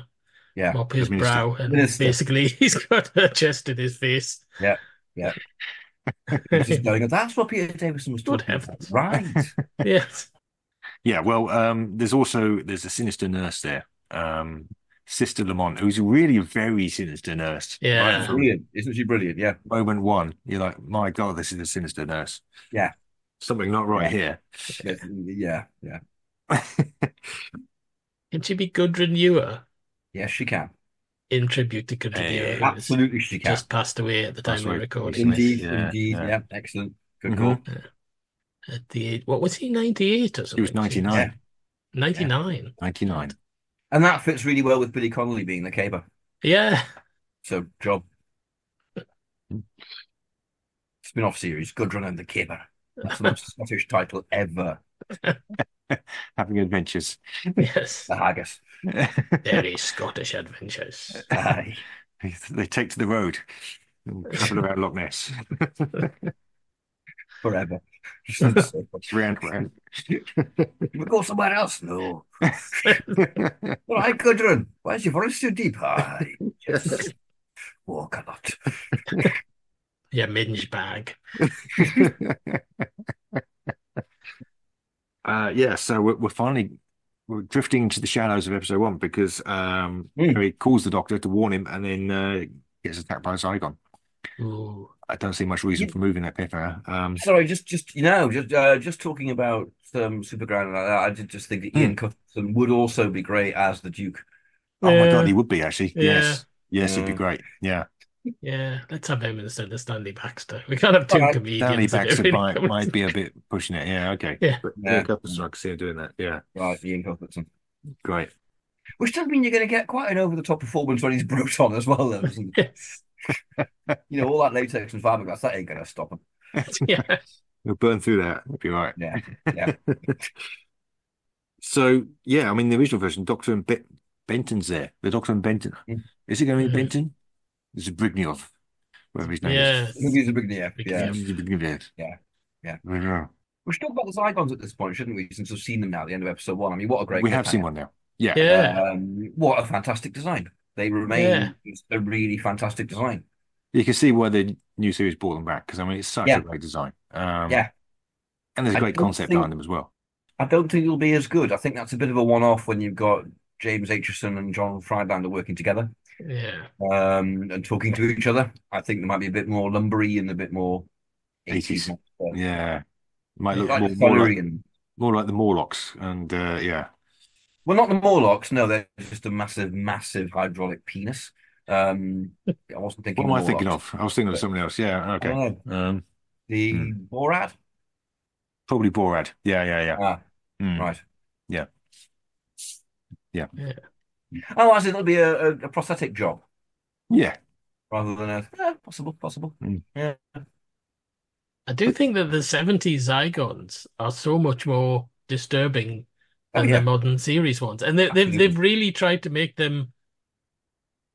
yeah. mop his Minister. brow, and Minister. basically he's got her chest in his face. Yeah, yeah. Going, that's what Peter Davison was talking about, right? Yes. Yeah. Well, um, there's also there's a sinister nurse there, um, Sister Lamont, who's really a very sinister nurse. Yeah, right? Brilliant, isn't she brilliant? Yeah. Moment one, you're like, my God, this is a sinister nurse. Yeah. Something not right yeah. here. Yeah, yeah. Can she be Gudrun Ewers? Yes, she can. In tribute to Gudrun Ewers. Yeah, absolutely, she can. Just passed away at the time we're recording. Indeed, yeah, indeed. Yeah. yeah, excellent. Good mm-hmm. call. Yeah. At the age, what was he, ninety-eight or something? He was ninety-nine. Yeah. ninety-nine. Yeah. ninety-nine. And that fits really well with Billy Connolly being the caber. Yeah. So, job. Spin-off series, Gudrun and the Caber. That's the most Scottish title ever. Having adventures. Yes. The haggis. Very Scottish adventures. Aye. They take to the road. Travel around Loch Ness. Forever. Just round, round. We'll go somewhere else? No. Well, hi, Gudrun. Why is your forest so deep? Aye. Yes. Walk a lot. Yeah, minge bag. uh, yeah, so we're, we're finally we're drifting into the shadows of episode one because um, mm. Harry calls the Doctor to warn him and then uh, gets attacked by a Zygon. Ooh. I don't see much reason yeah. for moving that cliffhanger. Um Sorry, just just you know, just uh, just talking about um, Superground and like that. I did just think that mm. Ian Cutherson would also be great as the Duke. Oh yeah. My God, he would be actually. Yeah. Yes, yes, yeah. he'd be great. Yeah. Yeah, let's have him instead of Stanley Baxter. We can't have two right. comedians. Stanley Baxter might, might be a bit pushing it. Yeah, okay. Yeah, yeah. Ian Cutherson, I can see him doing that. Yeah, right, Ian Cutherson. Great. Which does mean you're going to get quite an over-the-top performance when he's Broton as well, though, isn't it? Yes. You know, all that latex and fiberglass, that ain't going to stop him. Yeah, he'll burn through that. It'll be right. Yeah, yeah. So, yeah, I mean, the original version, Doctor and Be- Benton's there. The Doctor and Benton. Mm. Is it going to be mm. Benton? It's Brignioff. whatever his name yeah. is. He's a Brigadier. Yeah. Yeah. Yeah. Yeah. Yeah. We should talk about the Zygons at this point, shouldn't we? Since we've seen them now at the end of episode one. I mean, what a great We have seen one now. Yeah. yeah. Um, what a fantastic design. They remain yeah. a really fantastic design. You can see why the new series brought them back, because, I mean, it's such yeah. a great design. Um, yeah. And there's a great concept think, behind them as well. I don't think it'll be as good. I think that's a bit of a one-off when you've got James Aitchison and John Friedlander working together. Yeah. Um, and talking to each other. I think there might be a bit more lumbery and a bit more... eighties. eighties yeah. Might look like more, more, like, more like the Morlocks, and uh, yeah. Well, not the Morlocks. No, they're just a massive, massive hydraulic penis. Um, I wasn't thinking. What am I thinking of? I was thinking of something else. Yeah, okay. Um, the hmm. Borat. Probably Borat. Yeah, yeah, yeah. Ah, mm. Right. Yeah. Yeah. Yeah. Oh, I said it'll be a, a, a prosthetic job. Yeah. Rather than a yeah, possible, possible. Mm. Yeah. I do think that the seventies Zygons are so much more disturbing than oh, yeah. the modern series ones. And they, they've, they've really tried to make them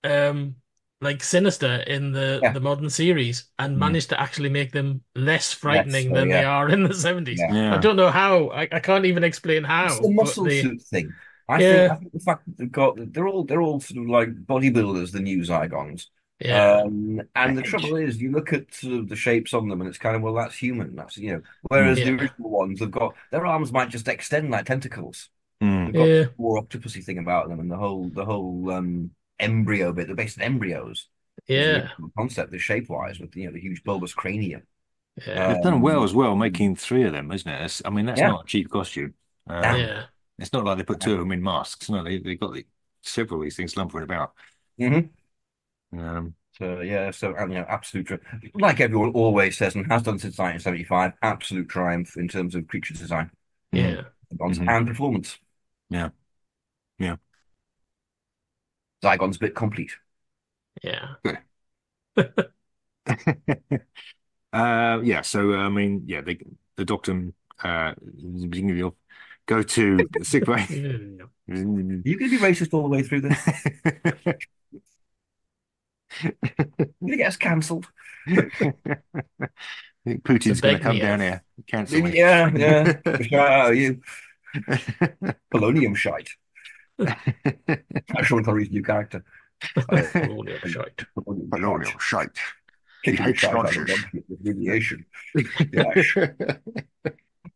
um, like sinister in the, yeah. the modern series, and mm. managed to actually make them less frightening yes. oh, than yeah. they are in the seventies. Yeah. Yeah. I don't know how. I, I can't even explain how. It's the muscle they, suit thing. I, yeah. think, I think the fact that they've got... They're all, they're all sort of like bodybuilders, the new Zygons. Yeah. Um, and the trouble is, you look at sort of the shapes on them, and it's kind of, well, that's human. That's, you know, whereas yeah. the original ones have got their arms might just extend like tentacles. Mm. They've got yeah. more octopusy thing about them, and the whole the whole um, embryo bit. They're based on embryos. Yeah, the concept, the shape wise, with you know the huge bulbous cranium. Yeah. Um, they've done well as well, making three of them, isn't it? That's, I mean, that's yeah. not a cheap costume. Um, yeah, it's not like they put two of them in masks. No, they they got the, several of these things lumbering about. Mm-hmm. Um, so yeah, so you know, absolute tri- like everyone always says and has done since nineteen seventy-five, absolute triumph in terms of creature design, yeah, mm-hmm. and performance, yeah, yeah. Zygon's bit complete, yeah, uh, yeah. So I mean, yeah, they, the Doctor, uh, go to the sick bay. Are you going to be racist all the way through this? You're gonna get us cancelled. I think Putin's gonna come down here. Cancel me. Yeah, yeah. Oh, you polonium shite. I'm sure I'll read a new character. Oh, polonium shite. Polonium shite. He hates Nazis. Radiation. Yes.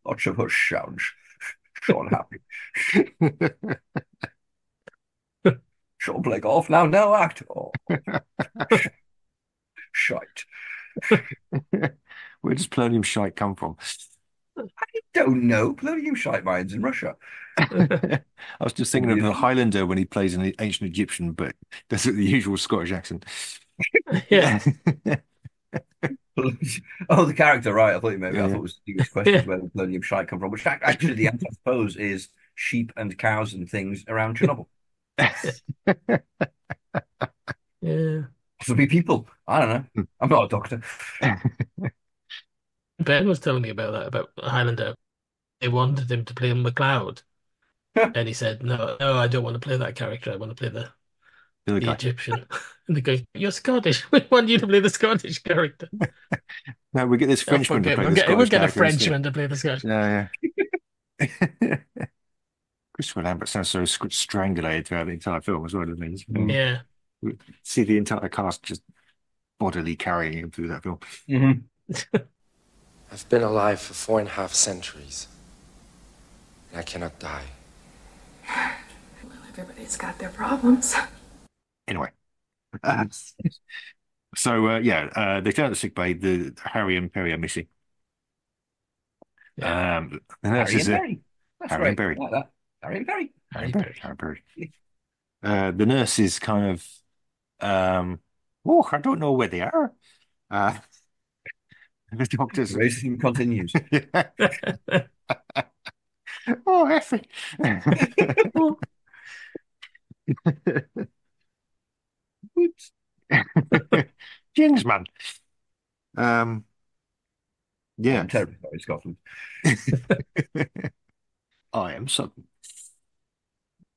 Lots of hush sounds. Sean happy. Sean Blake off now, no act. Oh. Shite. Where does polonium shite come from? I don't know. Polonium shite mines in Russia. I was just thinking of the Highlander when he plays an ancient Egyptian, but does it the usual Scottish accent. Yeah. Oh, the character, right. I thought you maybe yeah. I thought it was the English question yeah. where the polonium shite come from, which actually the answer, I suppose, is sheep and cows and things around Chernobyl. Yeah, should be people. I don't know. I'm not a doctor. Ben was telling me about that about Highlander. They wanted him to play MacLeod, and he said, "No, no, I don't want to play that character. I want to play the the, the Egyptian." And they go, "You're Scottish. We want you to play the Scottish character." No, we get this Frenchman to play the Scottish character. We'll get a Frenchman to play the Scottish. Yeah, yeah. Christopher Lambert sounds so strangulated throughout the entire film as well, doesn't he? Yeah. We see the entire cast just bodily carrying him through that film. Mm-hmm. I've been alive for four and a half centuries. And I cannot die. Well, everybody's got their problems. Anyway. Uh, so, uh, yeah, uh, they turn out the sick bay. The Harry and Peri are missing. Yeah. Um, and that's Harry and Peri. That's Harry right. and Peri. Like that. Harry Perry. Harry Perry. Harry Perry. Uh, the nurse is kind of, um, oh, I don't know where they are. Uh, the doctor's racing continues. Oh, Effie. Whoops. Jens, man. Um, yeah. I'm terribly sorry, Scotland. I am sudden.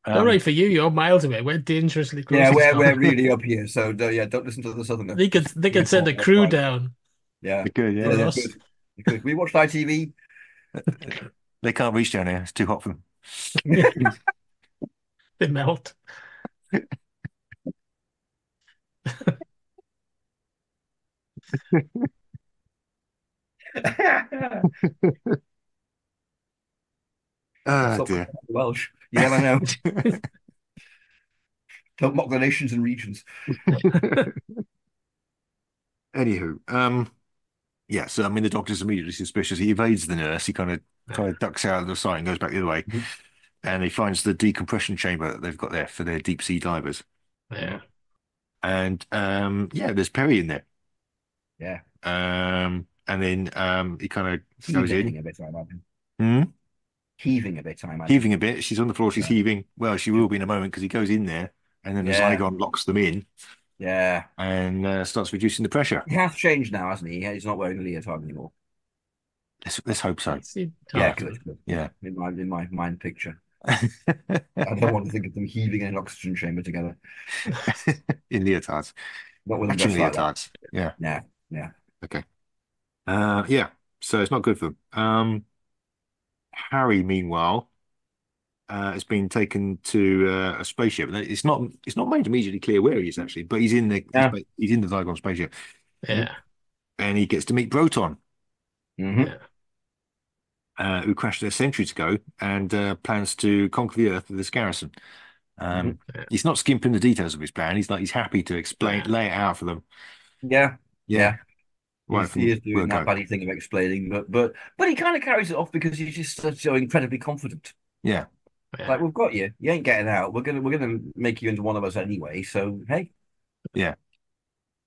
Um, All right for you, you're miles away. We're dangerously close. Yeah, we're we're really up here. So uh, yeah, don't listen to the Southerners. They could they could send a crew down. Yeah, they could. Yeah, yeah. Good. Good. We watched I T V. They can't reach down here. It's too hot for them. They melt. Oh, dear. Welsh. Yeah, I know. Don't mock the nations and regions. Anywho, um, yeah, so I mean, the doctor's immediately suspicious. He evades the nurse. He kind of kind of ducks out of the sight and goes back the other way. Mm-hmm. And he finds the decompression chamber that they've got there for their deep sea divers. Yeah. And um, yeah, there's Peri in there. Yeah. Um, and then um, he kind of goes in. A bit, I imagine. Hmm? Heaving a bit, I imagine. Heaving a bit. She's on the floor. She's yeah. heaving. Well, she will be in a moment because he goes in there and then yeah. the Zygon locks them in. Yeah. And uh, starts reducing the pressure. He has changed now, hasn't he? He's not wearing a leotard anymore. Let's, let's hope so. Yeah, good, good. Yeah. In my, in my mind picture. I don't want to think of them heaving in an oxygen chamber together. In leotards. Not with Actually, leotards. Like yeah. Yeah. Yeah. Okay. Uh, yeah. So it's not good for them. Um, Harry, meanwhile, uh, has been taken to uh, a spaceship. It's not. It's not made immediately clear where he is actually, but he's in the. Yeah. He's in the Zygon spaceship. Yeah, and he gets to meet Broton, mm-hmm. yeah. uh, who crashed there centuries ago and uh, plans to conquer the Earth with the Skarasen. Um, mm-hmm. yeah. He's not skimping the details of his plan. He's like he's happy to explain, yeah. lay it out for them. Yeah, yeah. yeah. Right, he is doing that buddy thing of explaining, but but but he kind of carries it off because he's just so incredibly confident. Yeah, yeah. Like we've got you. You ain't getting out. We're gonna we're gonna make you into one of us anyway. So hey, yeah.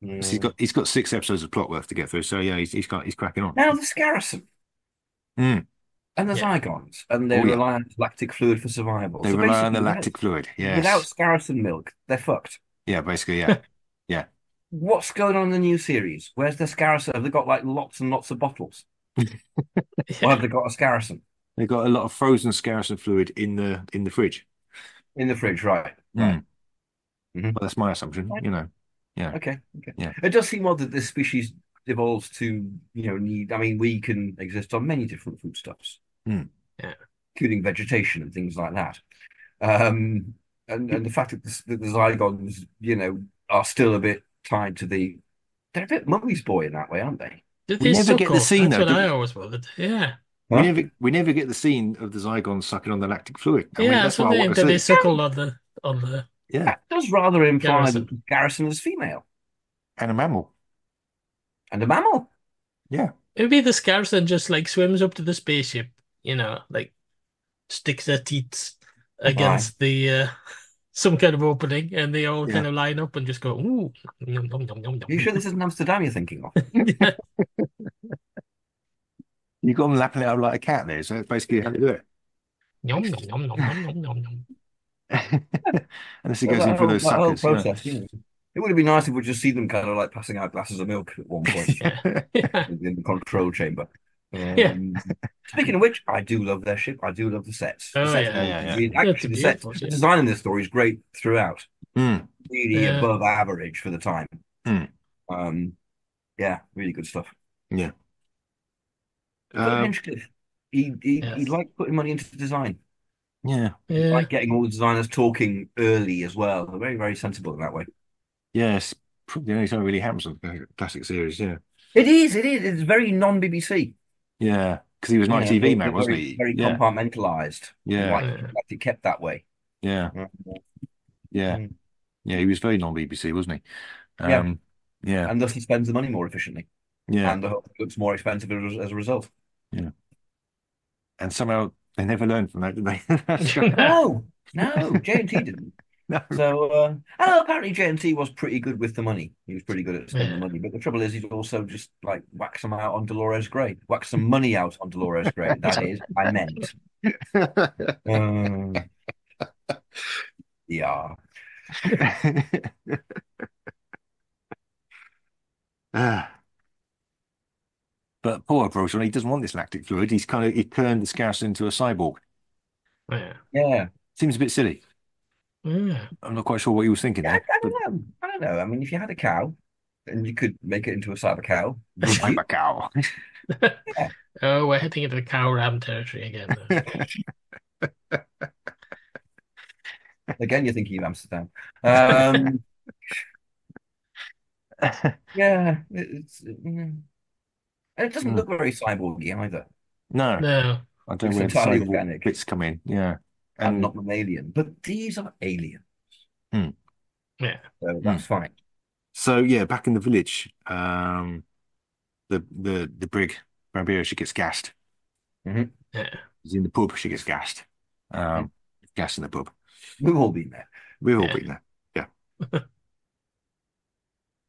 Mm. So he's got he's got six episodes of plot worth to get through. So yeah, he's he's, got, he's cracking on. Now the Skarasen mm. and the yeah. Zygons and they oh, yeah. rely on lactic fluid for survival. They so rely on the lactic fluid. Yeah. Without Skarasen milk, they're fucked. Yeah, basically. Yeah, yeah. What's going on in the new series? Where's the Skarasen? Have they got like lots and lots of bottles? yeah. Or have they got a Skarasen? They've got a lot of frozen Skarasen fluid in the in the fridge. In the fridge, right. Right. Mm. Mm-hmm. Well, that's my assumption, you know. Yeah. Okay. Okay. Yeah. It does seem odd that this species evolves to, you know, need I mean, we can exist on many different foodstuffs. Mm. Yeah. Including vegetation and things like that. Um and, and the fact that the, that the Zygons, you know, are still a bit tied to the, they're a bit mummy's boy in that way, aren't they? Did we never get the scene though. That's what I always wanted. Yeah, we huh? never we never get the scene of the Zygon sucking on the lactic fluid. I yeah, mean, that's so what they, I want to they suckle yeah. on the on the. Yeah, that does rather imply Garrison. that Garrison is female and a mammal, and a mammal. Yeah, it would be the Garrison just like swims up to the spaceship, you know, like sticks their teeth against Why? the. Uh... some kind of opening, and they all yeah. kind of line up and just go, ooh. Nom, nom, nom, nom, nom. Are you sure this isn't Amsterdam you're thinking of? yeah. You got them lapping it up like a cat there, so that's basically how they do it. Nom, nom, nom, nom, nom, nom, nom. Unless it goes well, in for those suckers. Process, you know. It would have been nice if we just see them kind of like passing out glasses of milk at one point yeah. Yeah. in the control chamber. Um, yeah. Speaking of which, I do love their ship. I do love the sets. Oh, the sets yeah, yeah, yeah. I mean, actually, the set yeah. design in this story is great throughout. Mm. Really yeah. above average for the time. Mm. Um, yeah, really good stuff. Yeah. Um, he he, yes. he liked putting money into the design. Yeah. yeah. Like getting all the designers talking early as well. They're very, very sensible in that way. Yes. Probably the only time it really happens on the classic series. Yeah. It is. It is. It's very non B B C. Yeah, because he was an yeah, I T V man, wasn't very, he? Very yeah. compartmentalised. Yeah. Like, like he kept that way. Yeah. Yeah. Mm. Yeah, he was very non B B C, wasn't he? Um, yeah. yeah. And thus he spends the money more efficiently. Yeah. And the whole looks more expensive as, as a result. Yeah. And somehow they never learned from that, did they? no, no, J and T didn't. No. So, uh, oh, apparently J and T was pretty good with the money. He was pretty good at spending yeah. money. But the trouble is, he'd also just like wax them out on Dolores Gray, wax some money out on Dolores Gray. That is, I meant. Um, yeah. uh, but poor Broton, he doesn't want this lactic fluid. He's kind of he turned the Skarasen into a cyborg. Yeah. Yeah. Seems a bit silly. Yeah. I'm not quite sure what he was thinking. Yeah, there, I, but... don't know. I don't know. I mean, if you had a cow and you could make it into a cyber cow, cyber cow. Yeah. Oh, we're heading into the cow ram territory again. Again, you're thinking of Amsterdam. Um, yeah, it's, and it doesn't mm. look very cyborgy either. No, no, I don't know entirely where the cyborg organic bits come in. Yeah, and um, not mammalian, but these are aliens. Mm. Yeah, so that's mm. fine. So yeah, back in the village, um, the the the brig Bambera, she gets gassed. Mm-hmm. Yeah, she's in the pub. She gets gassed. Um, mm-hmm. Gas in the pub. We've all been there. We've all yeah. been there. Yeah.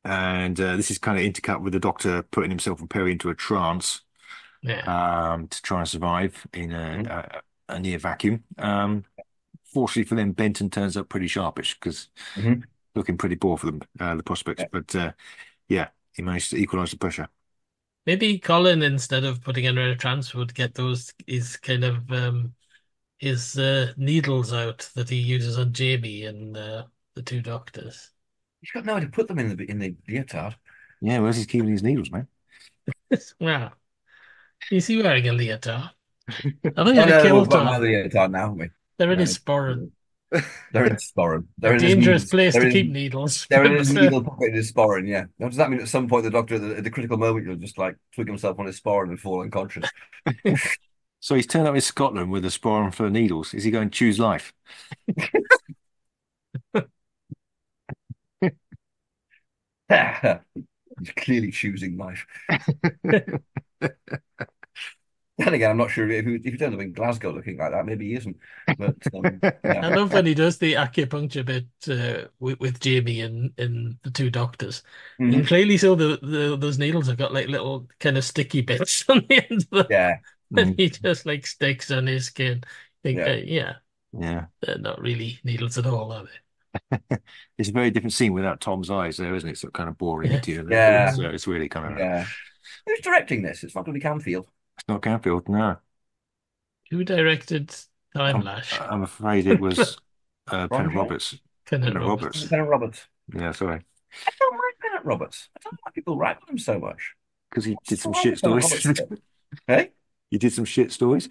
And uh, this is kind of intercut with the Doctor putting himself and Peri into a trance yeah. um, to try and survive in a, a, a near vacuum. Um, fortunately for them, Benton turns up pretty sharpish because mm-hmm. looking pretty poor for them, uh, the prospects. Yeah. But uh, yeah, he managed to equalise the pressure. Maybe Colin, instead of putting under a trance, would get those is kind of. Um... his uh, needles out that he uses on Jamie and uh, the two doctors. He's got nowhere to put them in the in the leotard. Yeah, where's he keeping his needles, man? Wow. Is he wearing a leotard? I think oh, they're no, killed on. Leotard now, we? They're in his sporran. They're in his sporran. They're in dangerous place to keep needles. They're in his needle pocket in his sporran, yeah. Now, does that mean at some point the doctor, at the, at the critical moment, will just like twig himself on his sporran and fall unconscious? So he's turned up in Scotland with a sporran for needles. Is he going to choose life? He's clearly choosing life. Then again, I'm not sure if he, if he turns up in Glasgow looking like that, maybe he isn't. But, um, yeah. I love when he does the acupuncture bit uh, with, with Jamie and, and the two doctors. Mm-hmm. And clearly, so the, the those needles have got like little kind of sticky bits on the end of them. Yeah. And he just like sticks on his skin. Think, yeah. Uh, yeah, yeah, they're not really needles at all, are they? It's a very different scene without Tom's eyes, there, isn't it? It's kind of boring yeah. to you. Yeah, so it's really kind of. Yeah. Who's directing this? It's not going to be Camfield. It's not Camfield, no. Who directed Time I'm, Lash? I'm afraid it was uh, Pennant Roberts. Pennant Roberts. Pennant Roberts. Yeah, sorry. I don't like Pennant Roberts. I don't like people write with him so much because he did some shit stories. Hey. You did some shit stories?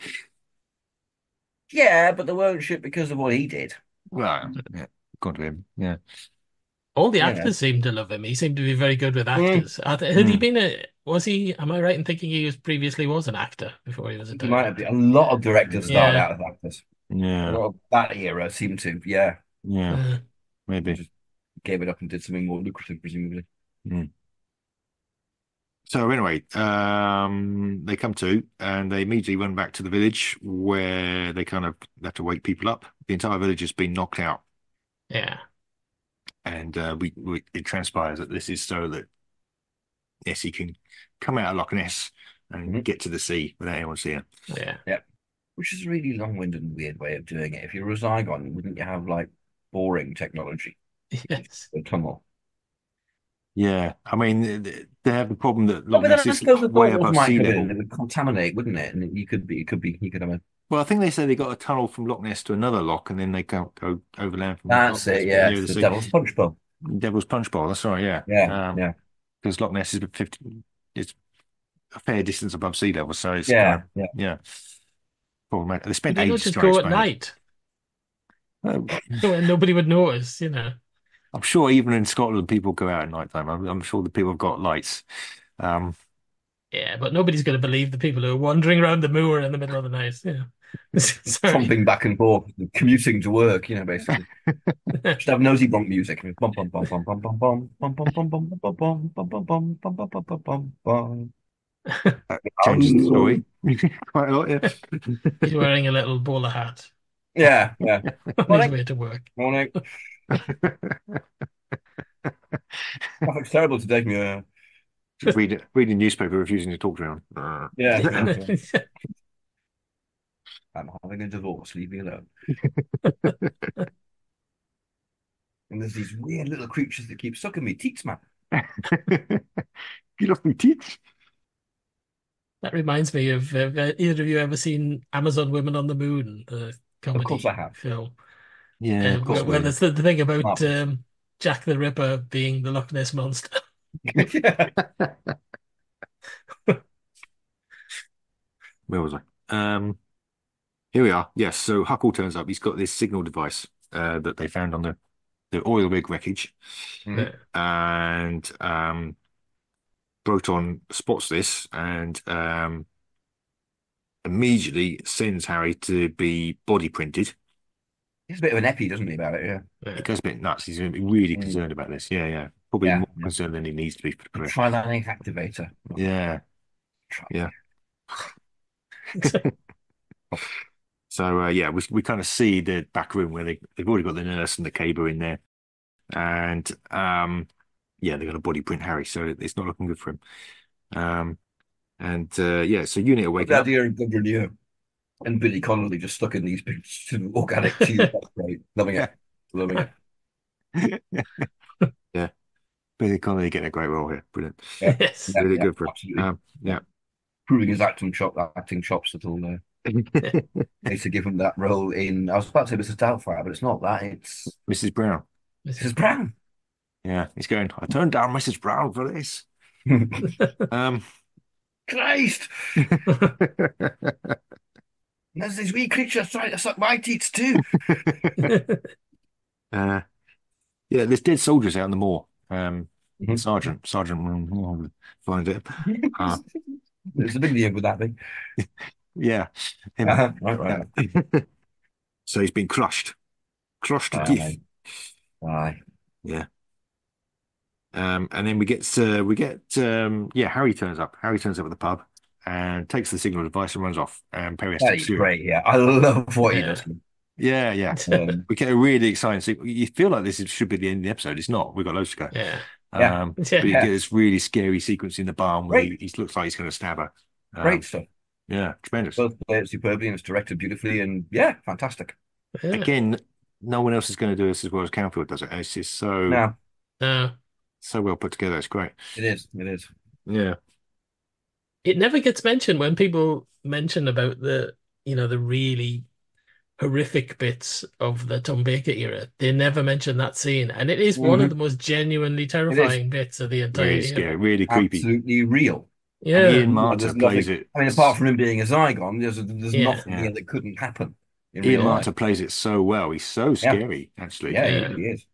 Yeah, but they weren't shit because of what he did. Right. Yeah. Good to him. Yeah. All the actors yeah. seemed to love him. He seemed to be very good with actors. Mm. Had mm. he been a... Was he... Am I right in thinking he was previously was an actor before he was a director? He might have been. A lot of directors started yeah. out as actors. Yeah. A lot of that era seemed to... Yeah. Yeah. Uh, Maybe. Just gave it up and did something more lucrative, presumably. Mm. So anyway, um, they come to and they immediately run back to the village where they kind of have to wake people up. The entire village has been knocked out. Yeah. And uh, we, we it transpires that this is so that Nessie can come out of Loch Ness and mm-hmm. get to the sea without anyone seeing her. Yeah. yeah. Which is a really long-winded and weird way of doing it. If you were a Zygon, wouldn't you have, like, boring technology? Yes. Come on. Yeah, I mean, they have the problem that Loch Ness is way above sea level. It would contaminate, wouldn't it? And you could be, it could be, you could have a. Well, I think they say they got a tunnel from Loch Ness to another loch, and then they go, go overland from. That's it, yeah. It's the, the Devil's Punch Bowl. Devil's Punch Bowl. That's right, yeah, yeah, um, yeah. Because Loch Ness is fifty, it's a fair distance above sea level, so it's yeah, uh, yeah. yeah. Problematic. They spent ages just go at night. Oh. So nobody would notice, you know. I'm sure even in Scotland, people go out at night time. I'm, I'm sure the people have got lights. Um, yeah, but nobody's going to believe the people who are wandering around the moor in the middle of the night. Yeah. Pumping back and forth, commuting to work, you know, basically. Just have nosy bonk music. Bum, bum, bum, bum, bum, bum, bum, bum, bum, bum, bum, bum, bum, bum, bum, bum, bum. That changes the story quite a lot, yeah. He's wearing a little bowler hat. Yeah, yeah. On his way to work. Morning. It's terrible to take me uh... read reading newspaper, refusing to talk to him. Yeah, exactly. I'm having a divorce. Leave me alone. And there's these weird little creatures that keep sucking me teats, man. Get off me teats. That reminds me of uh, either of you ever seen Amazon Women on the Moon? The comedy of course I have. Film. Yeah, um, of course. When there's the, the thing about oh. um, Jack the Ripper being the Loch Ness monster. Where was I? Um, here we are. Yes, so Huckle turns up. He's got this signal device uh, that they found on the, the oil rig wreckage. Mm-hmm. And um, Broton spots this and um, immediately sends Harry to be body printed. He's a bit of an epi, doesn't he, about it? Yeah, yeah. It goes a bit nuts. He's really concerned mm. about this. Yeah, yeah. Probably yeah, more yeah. concerned than he needs to be. Trilanic activator. Yeah. Yeah. So, uh, yeah, we we kind of see the back room where they, they've already got the nurse and the caber in there. And, um, yeah, they're going to body print Harry, so it's not looking good for him. Um, and, uh, yeah, so Unit awake. The idea of Gudrun Ewers and Billy Connolly just stuck in these big organic tubes. That's great. Loving it. Loving it. Yeah. Billy Connolly getting a great role here. Brilliant. Yeah. Yes. Really yeah, good yeah, for him. Um, yeah. Proving his acting, chop, acting chops at all now. Need to give him that role in, I was about to say Missus Doubtfire, but it's not that. It's Missus Brown. Missus Brown. Yeah. He's going, I turned down Missus Brown for this. um, Christ. There's these wee creatures trying to suck my teats too. uh, yeah, there's dead soldiers out on the moor. Um, mm-hmm. Sergeant, Sergeant, oh, find it. Uh, there's a big deal with that thing. Yeah. Him, uh, right, right. right. So he's been crushed. Crushed to death. Aye. Yeah. Um, and then we get, uh, we get, um, yeah, Harry turns up. Harry turns up at the pub. And takes the signal device and runs off. And Peri has to pursue him. Great, yeah. I love what yeah. he does. Yeah, yeah. Um, we get a really exciting scene. You feel like this should be the end of the episode. It's not. We've got loads to go. Yeah. Um, yeah. But you yeah. get this really scary sequence in the barn where he, he looks like he's going to stab her. Um, Great stuff. Yeah, tremendous. Both played superbly and it's directed beautifully. And yeah, fantastic. Yeah. Again, no one else is going to do this as well as Camfield does it. It's just so, no. No. so well put together. It's great. It is. It is. Yeah. It never gets mentioned when people mention about the, you know, the really horrific bits of the Tom Baker era. They never mention that scene. And it is mm-hmm. one of the most genuinely terrifying bits of the entire it is, era. Yeah, really creepy. Absolutely real. Yeah. And Ian Marter plays nothing, it. I mean, apart from him being a Zygon, there's, there's yeah. nothing yeah. that couldn't happen. Ian Marter plays it so well. He's so scary, yeah. actually. Yeah, yeah, he is.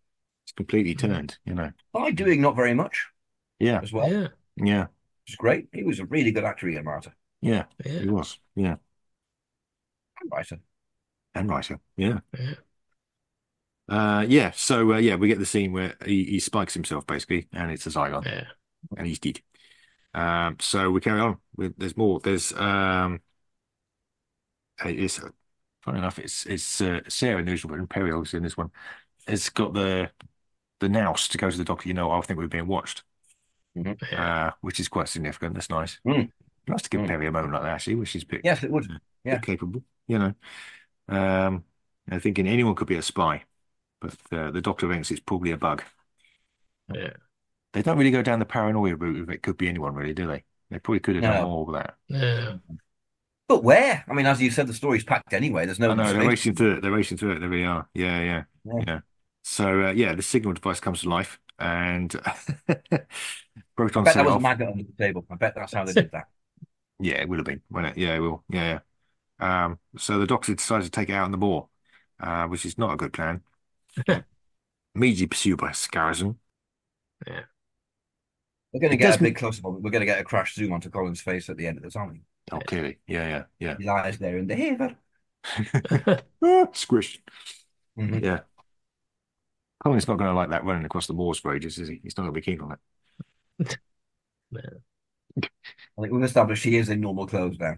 It's completely turned, you know. By doing not very much. Yeah. As well. Yeah. Yeah. It was great. He was a really good actor, Ian Marter. Yeah, yeah, he was. Yeah. And writer. And writer, yeah. Yeah. Uh, yeah, so, uh, yeah, we get the scene where he, he spikes himself, basically, and it's a Zygon. Yeah. And he's dead. Um, so we carry on. We, there's more. There's, um, it's, funny enough, it's it's uh, Sarah in the original, but Imperial's in this one. It's got the, the nouse to go to the doctor, you know, I think we're being watched. Mm-hmm. Uh, which is quite significant. That's nice. Mm. Nice to give mm. Peri a moment like that, actually, which is bit, yes, it would. Yeah, capable. You know, um, I'm thinking anyone could be a spy, but uh, the doctor thinks it's probably a bug. Yeah, they don't really go down the paranoia route if it could be anyone, really, do they? They probably could have no. done more with that. Yeah, but where? I mean, as you said, the story's packed anyway. There's no. No, they're racing through it. They're racing through it. They really are. Yeah, yeah, yeah. yeah. So uh, yeah, the signal device comes to life. And Broton I bet that was off. a maggot under the table. I bet that's how they did that. Yeah, it would have been, wouldn't it? Yeah, it will. Yeah, yeah. Um, so the doctor decided to take it out on the moor, uh, which is not a good plan. Immediately pursued by Skarasen. Yeah. We're going to get a big close-up. We're going to get a crash zoom onto Colin's face at the end of this, aren't we? Oh, clearly. Yeah, yeah, yeah. He lies there in the heather. Squished. Mm-hmm. Yeah. Colin's not going to like that running across the moors for ages, is he? He's not going to be keen on it. No. I think we've established he is in normal clothes now.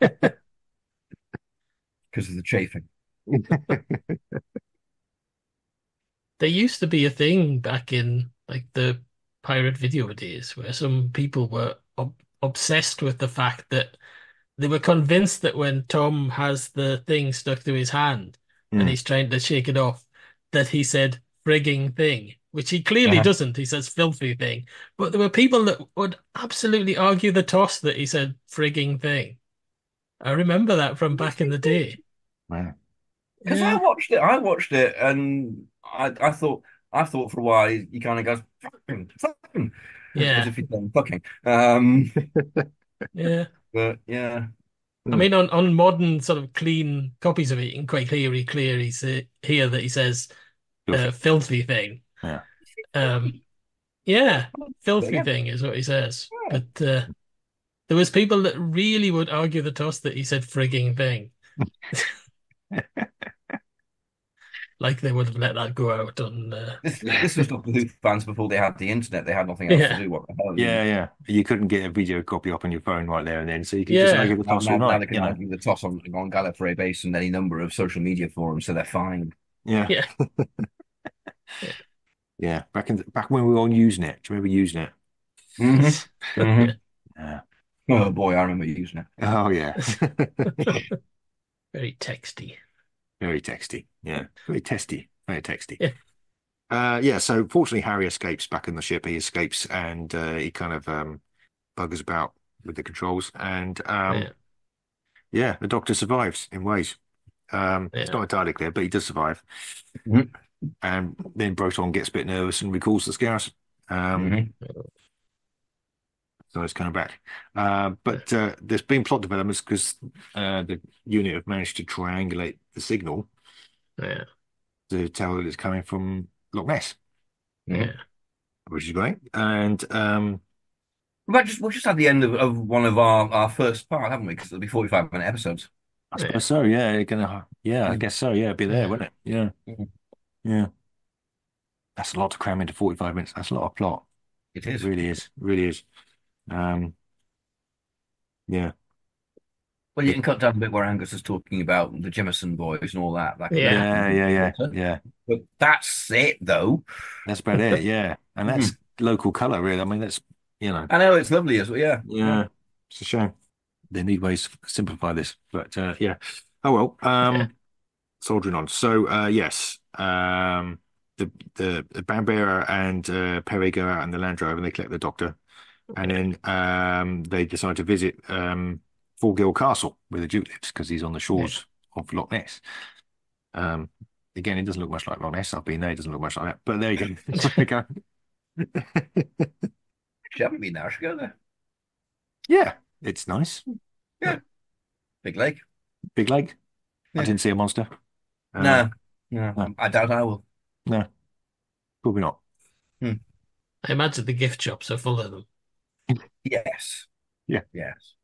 Because of the chafing. There used to be a thing back in like the pirate video days where some people were ob- obsessed with the fact that they were convinced that when Tom has the thing stuck to his hand mm. and he's trying to shake it off, that he said frigging thing, which he clearly yeah. doesn't. He says filthy thing. But there were people that would absolutely argue the toss that he said frigging thing. I remember that from back in the day. Wow. Because yeah. I watched it, I watched it, and I, I thought, I thought for a while he, he kind of goes fucking, fucking, yeah, as if he's done fucking, um, yeah, but yeah. I mean, on, on modern sort of clean copies of it, you can quite clearly, clearly see, hear that he says uh, filthy thing. Yeah, um, yeah, filthy yeah. thing is what he says. Yeah. But uh, there was people that really would argue the toss that he said frigging thing. Like they would have let that go out on. Uh... This, this was Doctor Who fans before they had the internet. They had nothing else yeah. to do. What the hell? Yeah, yeah. You couldn't get a video copy up on your phone right there and then, so you could yeah. just make it the toss. Now, now, now they can argue the toss on, on Gallifrey Base and any number of social media forums, so they're fine. Yeah, yeah, yeah. Back in the, back when we were on Usenet, do you remember Usenet? Mm-hmm. Mm-hmm. Yeah. Oh boy, I remember Usenet. Oh yeah. Very texty. Very texty, yeah. Very testy, very texty. Yeah. Uh, yeah, so fortunately Harry escapes back in the ship. He escapes and uh, he kind of um, buggers about with the controls. And, um, yeah. yeah, the Doctor survives in ways. Um, yeah. It's not entirely clear, but he does survive. Mm-hmm. And then Broton gets a bit nervous and recalls the Skarasen. Um mm-hmm. So it's coming back. Uh, but uh, there's been plot developments because uh, the unit have managed to triangulate the signal yeah. to tell that it's coming from Loch Ness. Yeah. Which is great. And um, we're just, we're just at the end of, of one of our, our first part, haven't we? Because it'll be forty-five minute episodes. I suppose yeah. so, yeah. Gonna, yeah, I guess so. Yeah, it'd be there, yeah. wouldn't it? Yeah. Mm-hmm. Yeah. That's a lot to cram into forty-five minutes. That's a lot of plot. It is. It really is. It really is. Um. Yeah. Well, you can cut down a bit where Angus is talking about the Jemison boys and all that. Like, yeah, yeah, yeah, yeah, yeah. But that's it, though. That's about it, yeah. And that's local colour, really. I mean, that's, you know. I know, it's lovely as well, yeah. Yeah, it's a shame. They need ways to simplify this, but uh, yeah. Oh, well, um, yeah. soldiering on. So, uh, yes, um, the, the, the Bambera and uh, Peri go out in the Land Rover and they collect the Doctor. And then um, they decide to visit um, Fourgill Castle where the Duke lives because he's on the shores yeah. of Loch Ness. Um, again, it doesn't look much like Loch Ness. I've been there; it doesn't look much like that. But there you go. There you go. She haven't been there. I should go there. Yeah, it's nice. Yeah, yeah. Big lake. Big lake. Yeah. I didn't see a monster. Um, no. no, no, I doubt I will. No, probably not. Hmm. I imagine the gift shops are full of them. Yes. Yeah. Yes.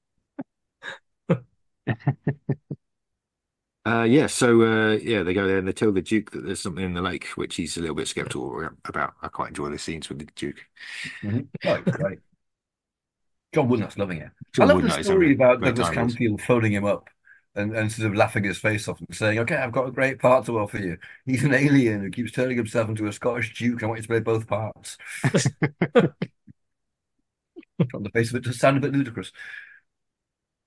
uh, yeah. So uh, yeah, they go there and they tell the Duke that there's something in the lake, which he's a little bit sceptical about. I quite enjoy the scenes with the Duke. Mm-hmm. Right, right. John Woodnutt's loving it. John I love Woodnutt the story about Douglas Camfield phoning him up and, and sort of laughing his face off and saying, "Okay, I've got a great part to offer you. He's an alien who keeps turning himself into a Scottish Duke. I want you to play both parts." On the face of it, it does sound a bit ludicrous.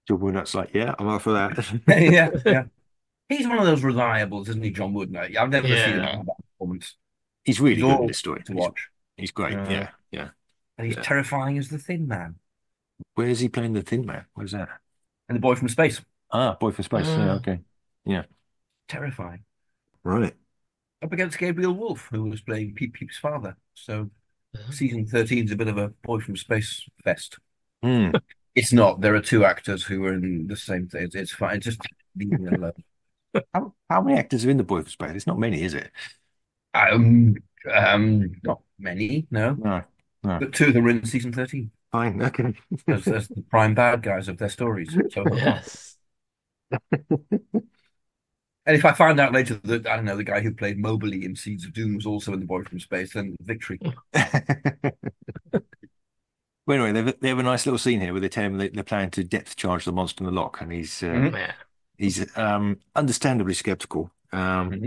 John Woodnutt's like, yeah, I'm up for that. yeah, yeah. He's one of those reliables, isn't he, John Woodnutt? I've never yeah. seen him have that performance. He's really he's good in this story. To watch. He's, he's great, uh, yeah, yeah. And he's yeah. terrifying as the Thin Man. Where is he playing the Thin Man? Where's that? And the Boy from Space. Ah, Boy from Space, uh, yeah, okay. Yeah. Terrifying. Right. Up against Gabriel Wolfe, who was playing Peep Peep's father, so... Season thirteen is a bit of a Boy from Space fest. Mm. It's not. There are two actors who are in the same thing. It's, it's fine. Just leave me alone. How, how many actors are in the Boy from Space? It's not many, is it? Um, um, not many. No, no, no. But two of them are in season thirteen. Fine. Okay. Because that's the prime bad guys of their stories. So yes. And if I find out later that, I don't know, the guy who played Moberly in Seeds of Doom was also in The Boy from Space, then victory. Well, anyway, they have, they have a nice little scene here where they tell him they, they're planning to depth charge the monster in the lock, and he's uh, mm-hmm. he's um, understandably sceptical. Um, mm-hmm.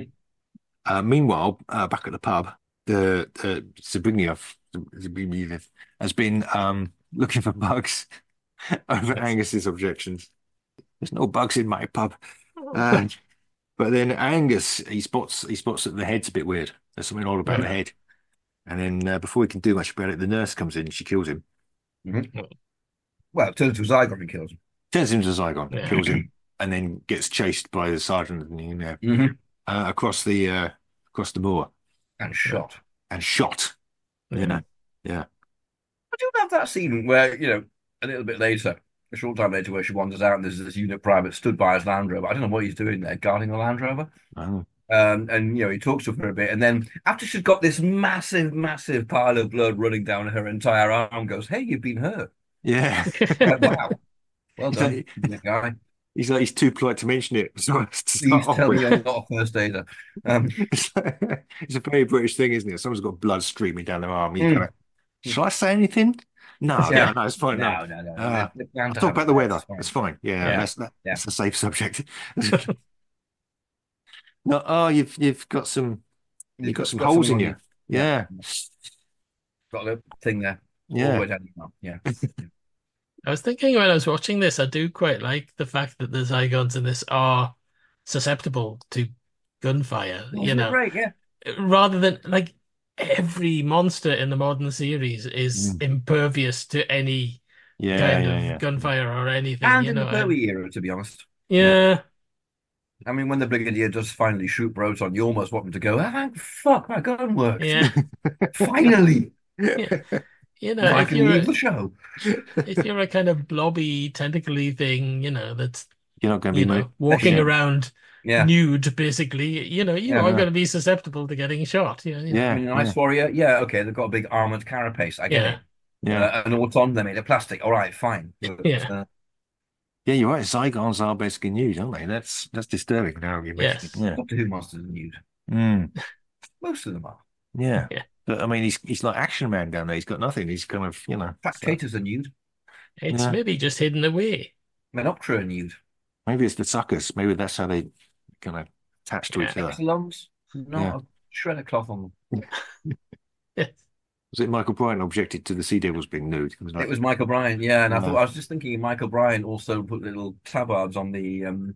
uh, meanwhile, uh, back at the pub, the uh, Zbigniew, Zbigniew has been um, looking for bugs over Angus's objections. There's no bugs in my pub. Uh, But then Angus, he spots he spots that the head's a bit weird. There's something odd about mm-hmm. the head. And then uh, before he can do much about it, the nurse comes in and she kills him. Mm-hmm. Well, it turns into a Zygon and kills him. Turns into a Zygon, yeah. kills him, and then gets chased by the sergeant. And, you know, mm-hmm. uh, across the uh, across the moor, and shot and shot. Mm-hmm. Yeah, yeah. I do have that scene where, you know, a little bit later, a short time later, where she wanders out and there's this unit private stood by his Land Rover. I don't know what he's doing there, guarding the Land Rover. Oh. Um, and, you know, he talks to her a bit. And then after she's got this massive, massive pile of blood running down her entire arm, goes, hey, you've been hurt. Yeah. Like, wow. Well done, like, guy. He's like, he's too polite to mention it. So please tell me I'm not a first aider. Um, it's, like, it's a very British thing, isn't it? Someone's got blood streaming down their arm. You mm. kind of, shall I say anything? No, yeah. no, no, it's fine. No, no, no. no. Uh, I'll talk about the weather. It's fine. It's fine. Yeah, yeah. That's, that, yeah, that's a safe subject. No, oh, you've you've got some, you've, you've got, got some got holes some in you. Yeah. yeah, got a thing there. Yeah, all the way down the arm. Yeah. I was thinking when I was watching this, I do quite like the fact that the Zygons in this are susceptible to gunfire. Oh, you know, right? Yeah. Rather than like. Every monster in the modern series is mm. impervious to any yeah, kind yeah, of yeah. gunfire or anything. And you in know, the Bowie and... era, to be honest. Yeah. I mean, when the Brigadier does finally shoot Broton, you almost want him to go, ah, fuck, my gun worked. Yeah. Finally. Yeah. You know, I can leave the show. If you're a kind of blobby, tentacly thing, you know, that's you're not going to be know, walking yeah. around... Yeah. Nude, basically. You know, you yeah, know, I'm yeah. going to be susceptible to getting shot. You know, you yeah, know. I mean, an ice yeah. warrior. Yeah, okay, they've got a big armored carapace. I get yeah. it. Yeah, uh, an auton. They made of plastic. All right, fine. But, yeah, uh... yeah, you're right. Zygons are basically nude, aren't they? That's that's disturbing. Now you mentioned yes. yeah. Doctor Who monsters are nude. Mm. Most of them are. Yeah. yeah, but I mean, he's he's like Action Man down there. He's got nothing. He's kind of you know. Factators are nude. It's yeah. maybe just hidden away. Menoptera are nude. Maybe it's the suckers. Maybe that's how they. Kind of attached to yeah. each other. Lungs, not yeah. a shred of cloth on them. Yes. Was it Michael Bryan objected to the Sea Devils being nude? It was, like... it was Michael Bryan, yeah. And I no. thought I was just thinking Michael Bryan also put little tabards on the um,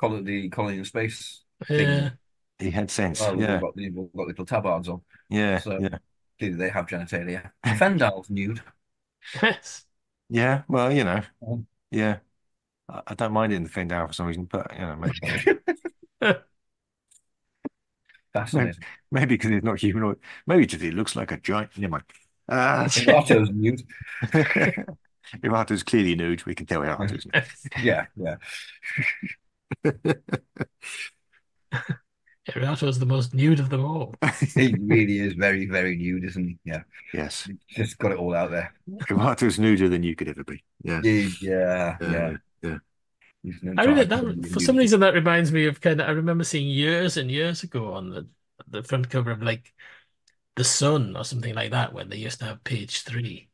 colony, the colony in space thing. Yeah. He had sense. Well, yeah, got, got little tabards on. Yeah, so yeah. clearly they have genitalia. Fendal's nude. Yes. Yeah. Well, you know. Um, yeah. I, I don't mind it in the Fendal for some reason, but you know, maybe. Fascinating. Maybe because he's not humanoid. Maybe because he looks like a giant. Never mind. Uh, Arto's nude. If Arto's clearly nude, we can tell where Arto's nude. Yeah, yeah. Arto's the most nude of them all. He really is very, very nude, isn't he? Yeah. Yes. He's just got it all out there. Arto's nuder than you could ever be. Yeah. Yeah. Uh, yeah. yeah. I really, that, for some reason that reminds me of kind of I remember seeing years and years ago on the, the front cover of like The Sun or something like that when they used to have page three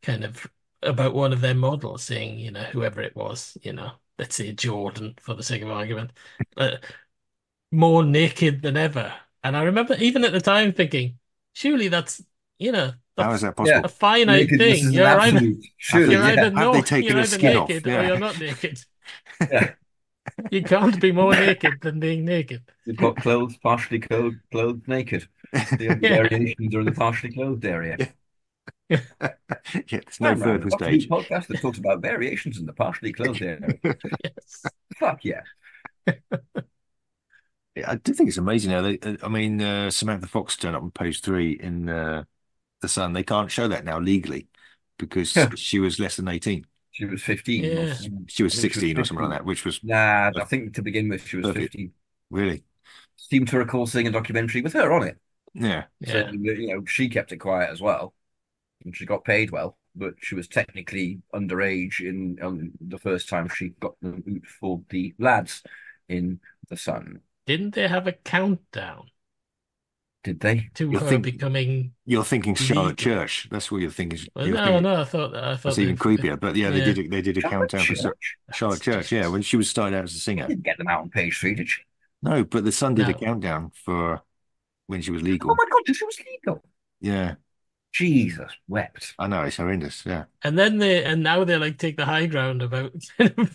kind of about one of their models saying, you know, whoever it was, you know, let's say Jordan for the sake of argument, uh, more naked than ever. And I remember even at the time thinking, surely that's, you know, How is that possible? Yeah. A finite naked, thing. You're either, surely, you're yeah. either, not, they taken you're either naked yeah. or you're not naked. Yeah. You can't be more naked than being naked. You've got clothes, partially clothed, clothed naked. The yeah. variations are in the partially clothed area. Yeah, yeah there's no further stage. Podcast that talks about variations in the partially clothed area. Yes. Fuck yeah. I do think it's amazing how they, I mean, uh, Samantha Fox turned up on page three in uh, The Sun. They can't show that now legally because yeah. she was less than eighteen. She was fifteen. Yeah. She was sixteen she was or something like that, which was... Nah, I think to begin with, she was perfect. fifteen. Really? Seemed to recall seeing a documentary with her on it. Yeah. So, yeah. you know, she kept it quiet as well. And she got paid well, but she was technically underage in um, the first time she got the boot for the lads in The Sun. Didn't they have a countdown? Did they? To you're her think, becoming... You're thinking Charlotte Church. That's what you're thinking. Well, you're no, thinking. no, I thought that. I thought it's even creepier. But yeah, yeah, they did. They did a Charlotte countdown Church. for Charlotte That's Church. Just... Yeah, when she was started out as a singer. She didn't get them out on page three, did she? No, but the Sun did no. a countdown for when she was legal. Oh my God, she was legal. Yeah. Jesus wept. I know, it's horrendous. Yeah. And then they and now they like take the high ground about.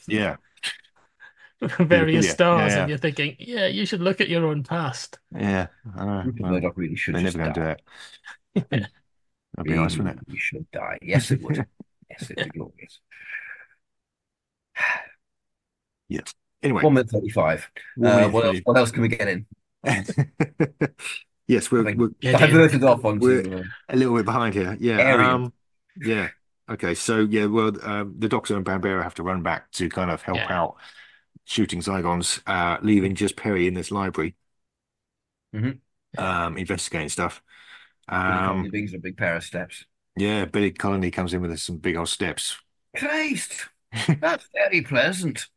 yeah. Various yeah, stars, yeah, yeah. and you're thinking, yeah, you should look at your own past. Yeah, I know. Rupert well, Murdoch really should. They're never going to do that. That'd be really, nice, wouldn't it? You should die. Yes, it would. Yes, it would be glorious. Yes. Anyway, one minute thirty-five. Uh, what, else, what else can we get in? Yes, we're, we're, diverted off on we're a little bit behind here. Yeah, um, yeah. Okay, so yeah, well, um, the Doctor and Bambera have to run back to kind of help yeah. out shooting Zygons, uh, leaving just Peri in this library, mm-hmm. um, investigating stuff. Um, things a big pair of steps. Yeah, Billy Connolly comes in with some big old steps. Christ, that's very pleasant.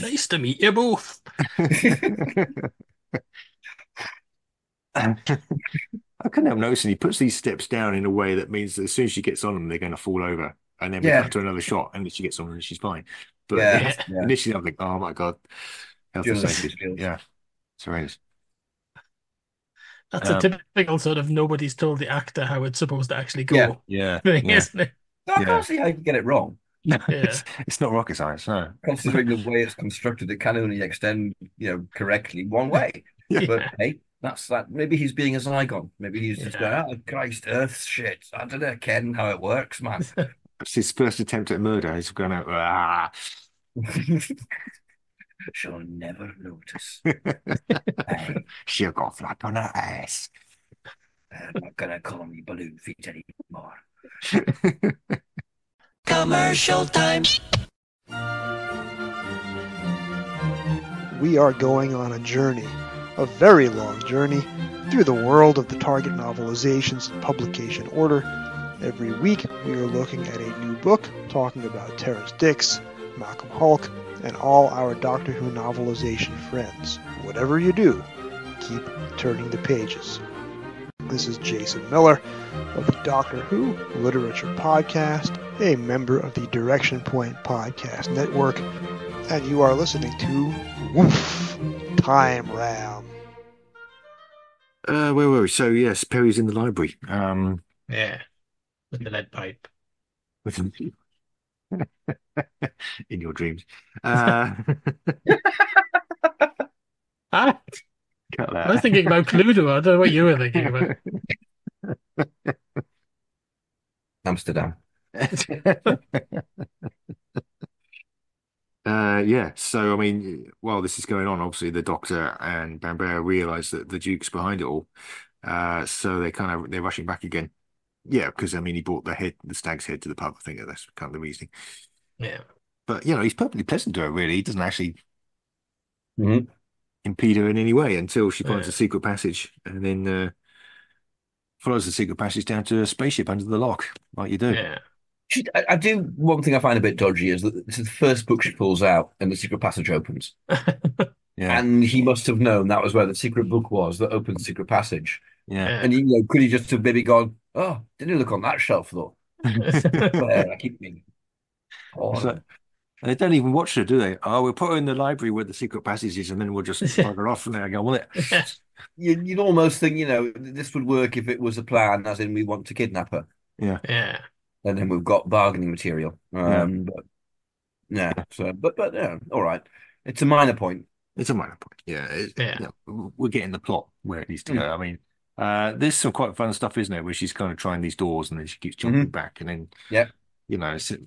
Nice to meet you both. I couldn't help noticing he puts these steps down in a way that means that as soon as she gets on them, they're going to fall over, and then we yeah. cut to another shot, and she gets on them and she's fine. But yeah. Yeah. initially, I'm like, oh my god, health and safety. Yeah, it's horrendous. That's um, a typical sort of nobody's told the actor how it's supposed to actually go. Yeah, yeah, thing, yeah. isn't it? No, I yeah. can't see how you can get it wrong. No, yeah. it's, it's not rocket science, no. Considering the way it's constructed, it can only extend, you know, correctly one way. Yeah. But hey, that's that. Maybe he's being a Zygon. Maybe he's yeah. just going, oh, Christ, Earth shit. I don't know, Ken, how it works, man. It's his first attempt at murder. He's going out, ah. She'll never notice. um, She'll go flat on her ass. I'm not going to call me balloon feet anymore. Commercial time. We are going on a journey, a very long journey, through the world of the Target novelizations in publication order. Every week we are looking at a new book, talking about Terrence Dicks, Malcolm Hulk, and all our Doctor Who novelization friends. Whatever you do, keep turning the pages. This is Jason Miller of the Doctor Who Literature Podcast, a member of the Direction Point Podcast Network, and you are listening to Woof Time Ram. Uh, where were we? So, yes, Perry's in the library. Um, yeah, with the lead pipe. With in your dreams. Uh... I was thinking about Cluedo. I don't know what you were thinking about. Amsterdam. uh, yeah, so I mean, while this is going on, obviously the Doctor and Bambera realise that the Duke's behind it all, uh, so they kind of they're rushing back again. Yeah, because I mean, he brought the head, the stag's head, to the pub. I think that's kind of the reasoning. Yeah, but you know, he's perfectly pleasant to her. Really, he doesn't actually mm-hmm. impede her in any way until she finds yeah. a secret passage, and then uh, follows the secret passage down to a spaceship under the lock, like you do. Yeah. I, I do. One thing I find a bit dodgy is that this is the first book she pulls out, and the secret passage opens. yeah. And he must have known that was where the secret book was that opened secret passage. Yeah. And you know, could he just have maybe gone, oh, didn't you look on that shelf though? yeah, I keep thinking. Oh. So, and they don't even watch her, do they? Oh, we'll put her in the library where the secret passage is, and then we'll just plug her off, and there I go, won't it? you, you'd almost think, you know, this would work if it was a plan, as in we want to kidnap her. Yeah. Yeah. And then we've got bargaining material. Um, yeah. But, yeah, so, but, but yeah, all right. It's a minor point. It's a minor point. Yeah. It, yeah. You know, we're getting the plot where it needs to go. Mm. I mean, uh, there's some quite fun stuff, isn't there? Where she's kind of trying these doors and then she keeps jumping mm-hmm. back. And then, yeah, you know, it's, it's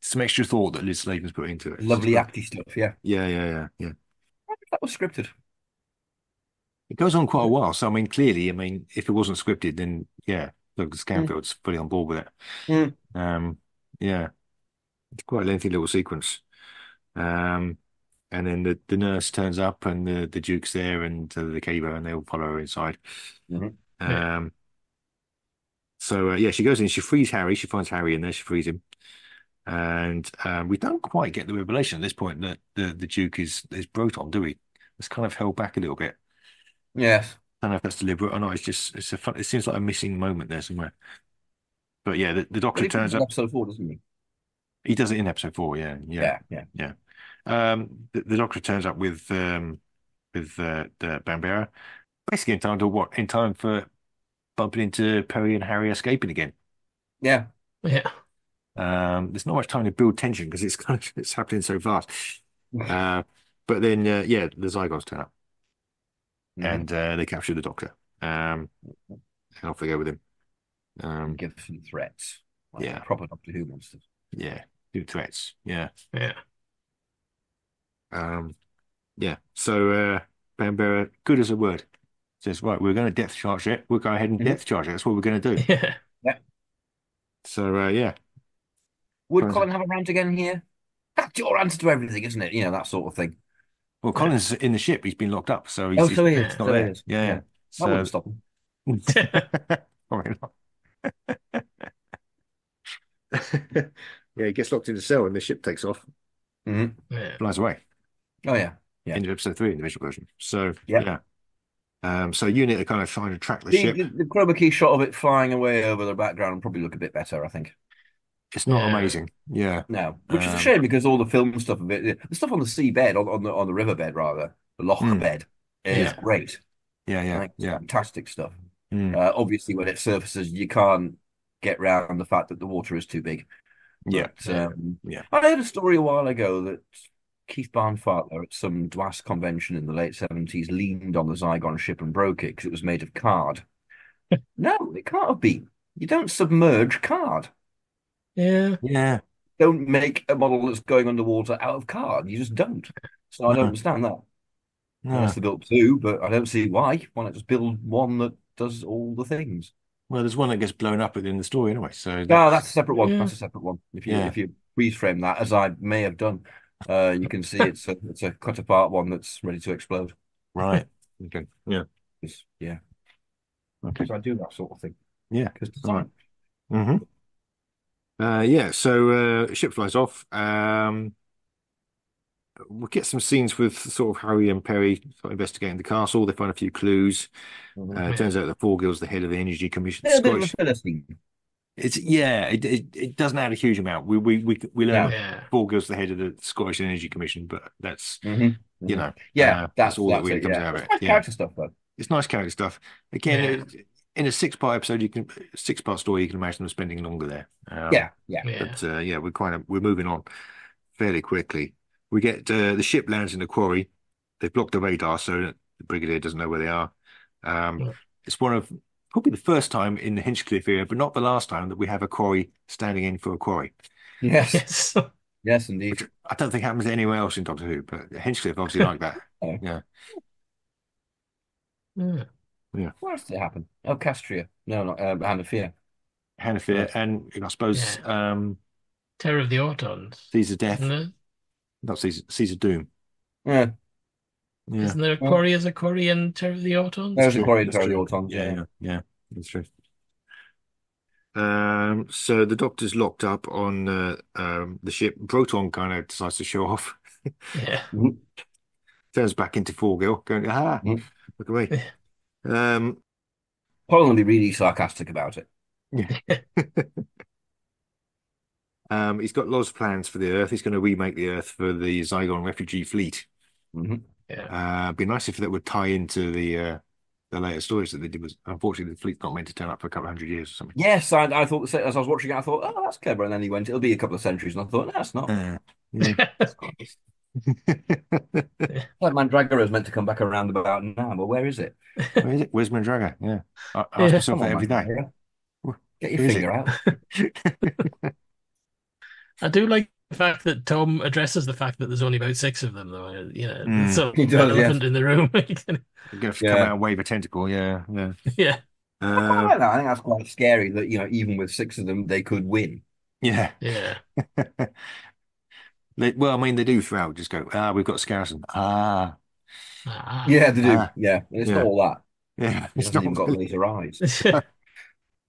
some extra thought that Liz Sladen's put into it. Lovely so, acty stuff. Yeah. Yeah. Yeah. Yeah. Yeah. I wonder if that was scripted. It goes on quite a while. So, I mean, clearly, I mean, if it wasn't scripted, then yeah. Douglas Camfield's mm. fully on board with it. Mm. Um, yeah. It's quite a lengthy little sequence. Um, and then the, the nurse turns up and the, the Duke's there and uh, the caber, and they all follow her inside. Mm-hmm. Um, yeah. So, uh, yeah, she goes in, she frees Harry. She finds Harry in there, she frees him. And um, we don't quite get the revelation at this point that the, the Duke is, is Broton, do we? It's kind of held back a little bit. Yes. I don't know if that's deliberate or not. It's just it's a fun, it seems like a missing moment there somewhere. But yeah, the, the Doctor turns up. In episode four, doesn't he? He does it in episode four. Yeah, yeah, yeah, yeah. yeah. Um, the, the Doctor turns up with um, with uh, the Bambera, basically in time to what? In time for bumping into Peri and Harry escaping again. Yeah, yeah. Um, there's not much time to build tension because it's kind of it's happening so fast. uh, but then uh, yeah, the Zygons turn up. And uh, they capture the Doctor. Um, and off they go with him. Um, Give some threats. Like yeah. Proper Doctor Who monsters. Yeah, two threats. Yeah, yeah, um, yeah. So uh, Bambera, good as a word, says, right, we're going to depth charge it. We'll go ahead and mm-hmm. depth charge it. That's what we're going to do. Yeah, yeah. So uh, yeah, would Colin have a rant again here? That's your answer to everything, isn't it? You know, that sort of thing. Well, Colin's yeah. in the ship. He's been locked up, so he's, oh, so he's, he is. Not so there. He is. Yeah, yeah. So... I wouldn't stop him. Probably not. Yeah, he gets locked in a cell and the ship takes off. Mm-hmm. Yeah. Flies away. Oh, yeah. Yeah. End of episode three in the visual version. So, yeah. yeah. Um, so, unit are kind of trying to track the, the ship. The, the chroma key shot of it flying away over the background will probably look a bit better, I think. It's not yeah. amazing. Yeah. No. Which um, is a shame because all the film stuff of it, the stuff on the seabed, on, on the on the riverbed, rather, the loch mm. bed, is yeah. great. Yeah, yeah. Like, yeah. Fantastic stuff. Mm. Uh, obviously, when it surfaces, you can't get round the fact that the water is too big. Yeah. But, um, yeah. I heard a story a while ago that Keith Barnfather at some D W A S convention in the late seventies leaned on the Zygon ship and broke it because it was made of card. No, it can't have been. You don't submerge card. Yeah. Yeah. Don't make a model that's going underwater out of card. You just don't. So no. I don't understand that. No. Unless they built two, but I don't see why. Why not just build one that does all the things? Well, there's one that gets blown up within the story anyway. So that's, no, that's a separate one. Yeah. That's a separate one. If you yeah. if you reframe that, as I may have done, uh, you can see it's a it's a cut apart one that's ready to explode. Right. Okay. Yeah. It's, yeah. Because okay. I do that sort of thing. Yeah. Because design. Right. Mm-hmm. Uh, yeah, so uh, ship flies off. Um, we'll get some scenes with sort of Harry and Peri investigating the castle. They find a few clues. Mm-hmm. Uh, it turns out that Forgill's the head of the Energy Commission. It's a bit of a filler scene. It's yeah, it, it it doesn't add a huge amount. We we we we learn yeah. Forgill's the head of the Scottish Energy Commission, but that's mm-hmm. you know yeah, uh, that's, that's all that's that really it, comes yeah. out of it. It's nice yeah. character stuff though. It's nice character stuff. Again. Yeah. It, In a six-part episode, you can six-part story. You can imagine them spending longer there. Um, yeah, yeah, but uh, yeah, we're kind of we're moving on fairly quickly. We get uh, the ship lands in the quarry. They've blocked the radar, so the Brigadier doesn't know where they are. Um, yeah. It's one of probably the first time in the Hinchcliffe era, but not the last time that we have a quarry standing in for a quarry. Yes, yes, indeed. Which I don't think happens anywhere else in Doctor Who, but Hinchcliffe obviously like that. Oh. Yeah. Yeah. Yeah. Where else did it happen? Oh, Castria. No, not uh, Hanafir. Hanafir, and I suppose... Yeah. Um, Terror of the Autons. Caesar Death. No. Not Caesar, Caesar Doom. Yeah. yeah. Isn't there a quarry as a quarry in Terror of the Autons? There's a quarry in Terror of the Autons. Yeah, yeah, yeah. That's true. Um, so the Doctor's locked up on uh, um, the ship. Broton kind of decides to show off. Yeah. Turns back into Forgill, going, ah, mm. look away. Yeah. Um, Colin will be really sarcastic about it. Yeah. um, he's got lots of plans for the Earth. He's going to remake the Earth for the Zygon refugee fleet. Mm-hmm. Yeah. Uh, it'd be nice if that would tie into the uh, the later stories that they did. Was unfortunately the fleet's not meant to turn up for a couple of hundred years or something. Yes, I, I thought as I was watching it, I thought, oh, that's clever, and then he went, it'll be a couple of centuries, and I thought, no, it's not. Uh, yeah. Like Mandragora is meant to come back around about now, but where is it? Where is it? Where's Mandragora? Yeah, I, I ask yeah, myself that every day. Get your where finger out. I do like the fact that Tom addresses the fact that there's only about six of them, though. You know, mm. so he does, relevant yes. in the room. You're gonna have to yeah. come out and wave a tentacle. Yeah, yeah, yeah. Uh, I like that. I think that's quite scary. That you know, even with six of them, they could win. Yeah, yeah. They, well, I mean, they do throughout just go, ah, we've got Skarasen. Ah. ah. Yeah, they do. Ah. Yeah. It's yeah. not all that. Yeah. It's not even got laser eyes.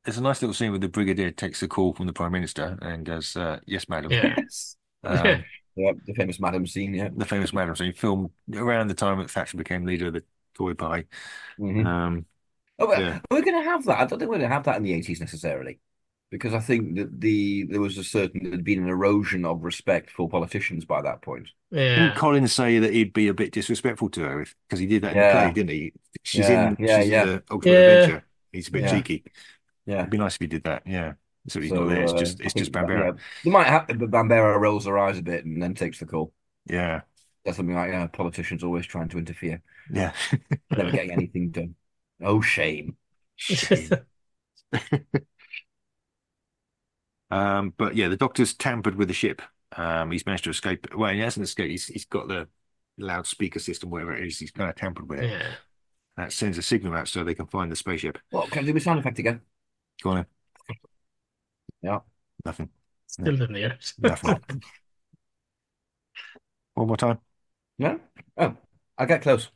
There's a nice little scene where the Brigadier takes a call from the Prime Minister and goes, uh, yes, madam. Yes. Um, yeah, the famous madam scene, yeah. The famous madam scene, filmed around the time that Thatcher became leader of the Tory Party. Mm-hmm. Um, oh, yeah. We're going to have that. I don't think we're going to have that in the eighties necessarily. Because I think that the there was a certain there had been an erosion of respect for politicians by that point. Yeah. Didn't Colin say that he'd be a bit disrespectful to her because he did that in yeah. the play, didn't he? She's yeah. in, yeah, she's yeah. in the Ultimate yeah. Adventure. He's a bit yeah. cheeky. Yeah, it'd be nice if he did that. Yeah, so he's so, not there. It's just it's just Bambera. Yeah. You might have, but Bambera rolls her eyes a bit and then takes the call. Yeah, that's something like you know, politicians always trying to interfere. Yeah, never getting anything done. Oh shame. Shame. Um, but yeah, the Doctor's tampered with the ship. Um, he's managed to escape. Well, he hasn't escaped. He's, he's got the loudspeaker system, whatever it is. He's kind of tampered with it. Yeah. That sends a signal out so they can find the spaceship. What? Can I do the sound effect again? Go on then. Yeah. Nothing. Still no. in the air. Nothing. One more time. No? Oh, I'll get close.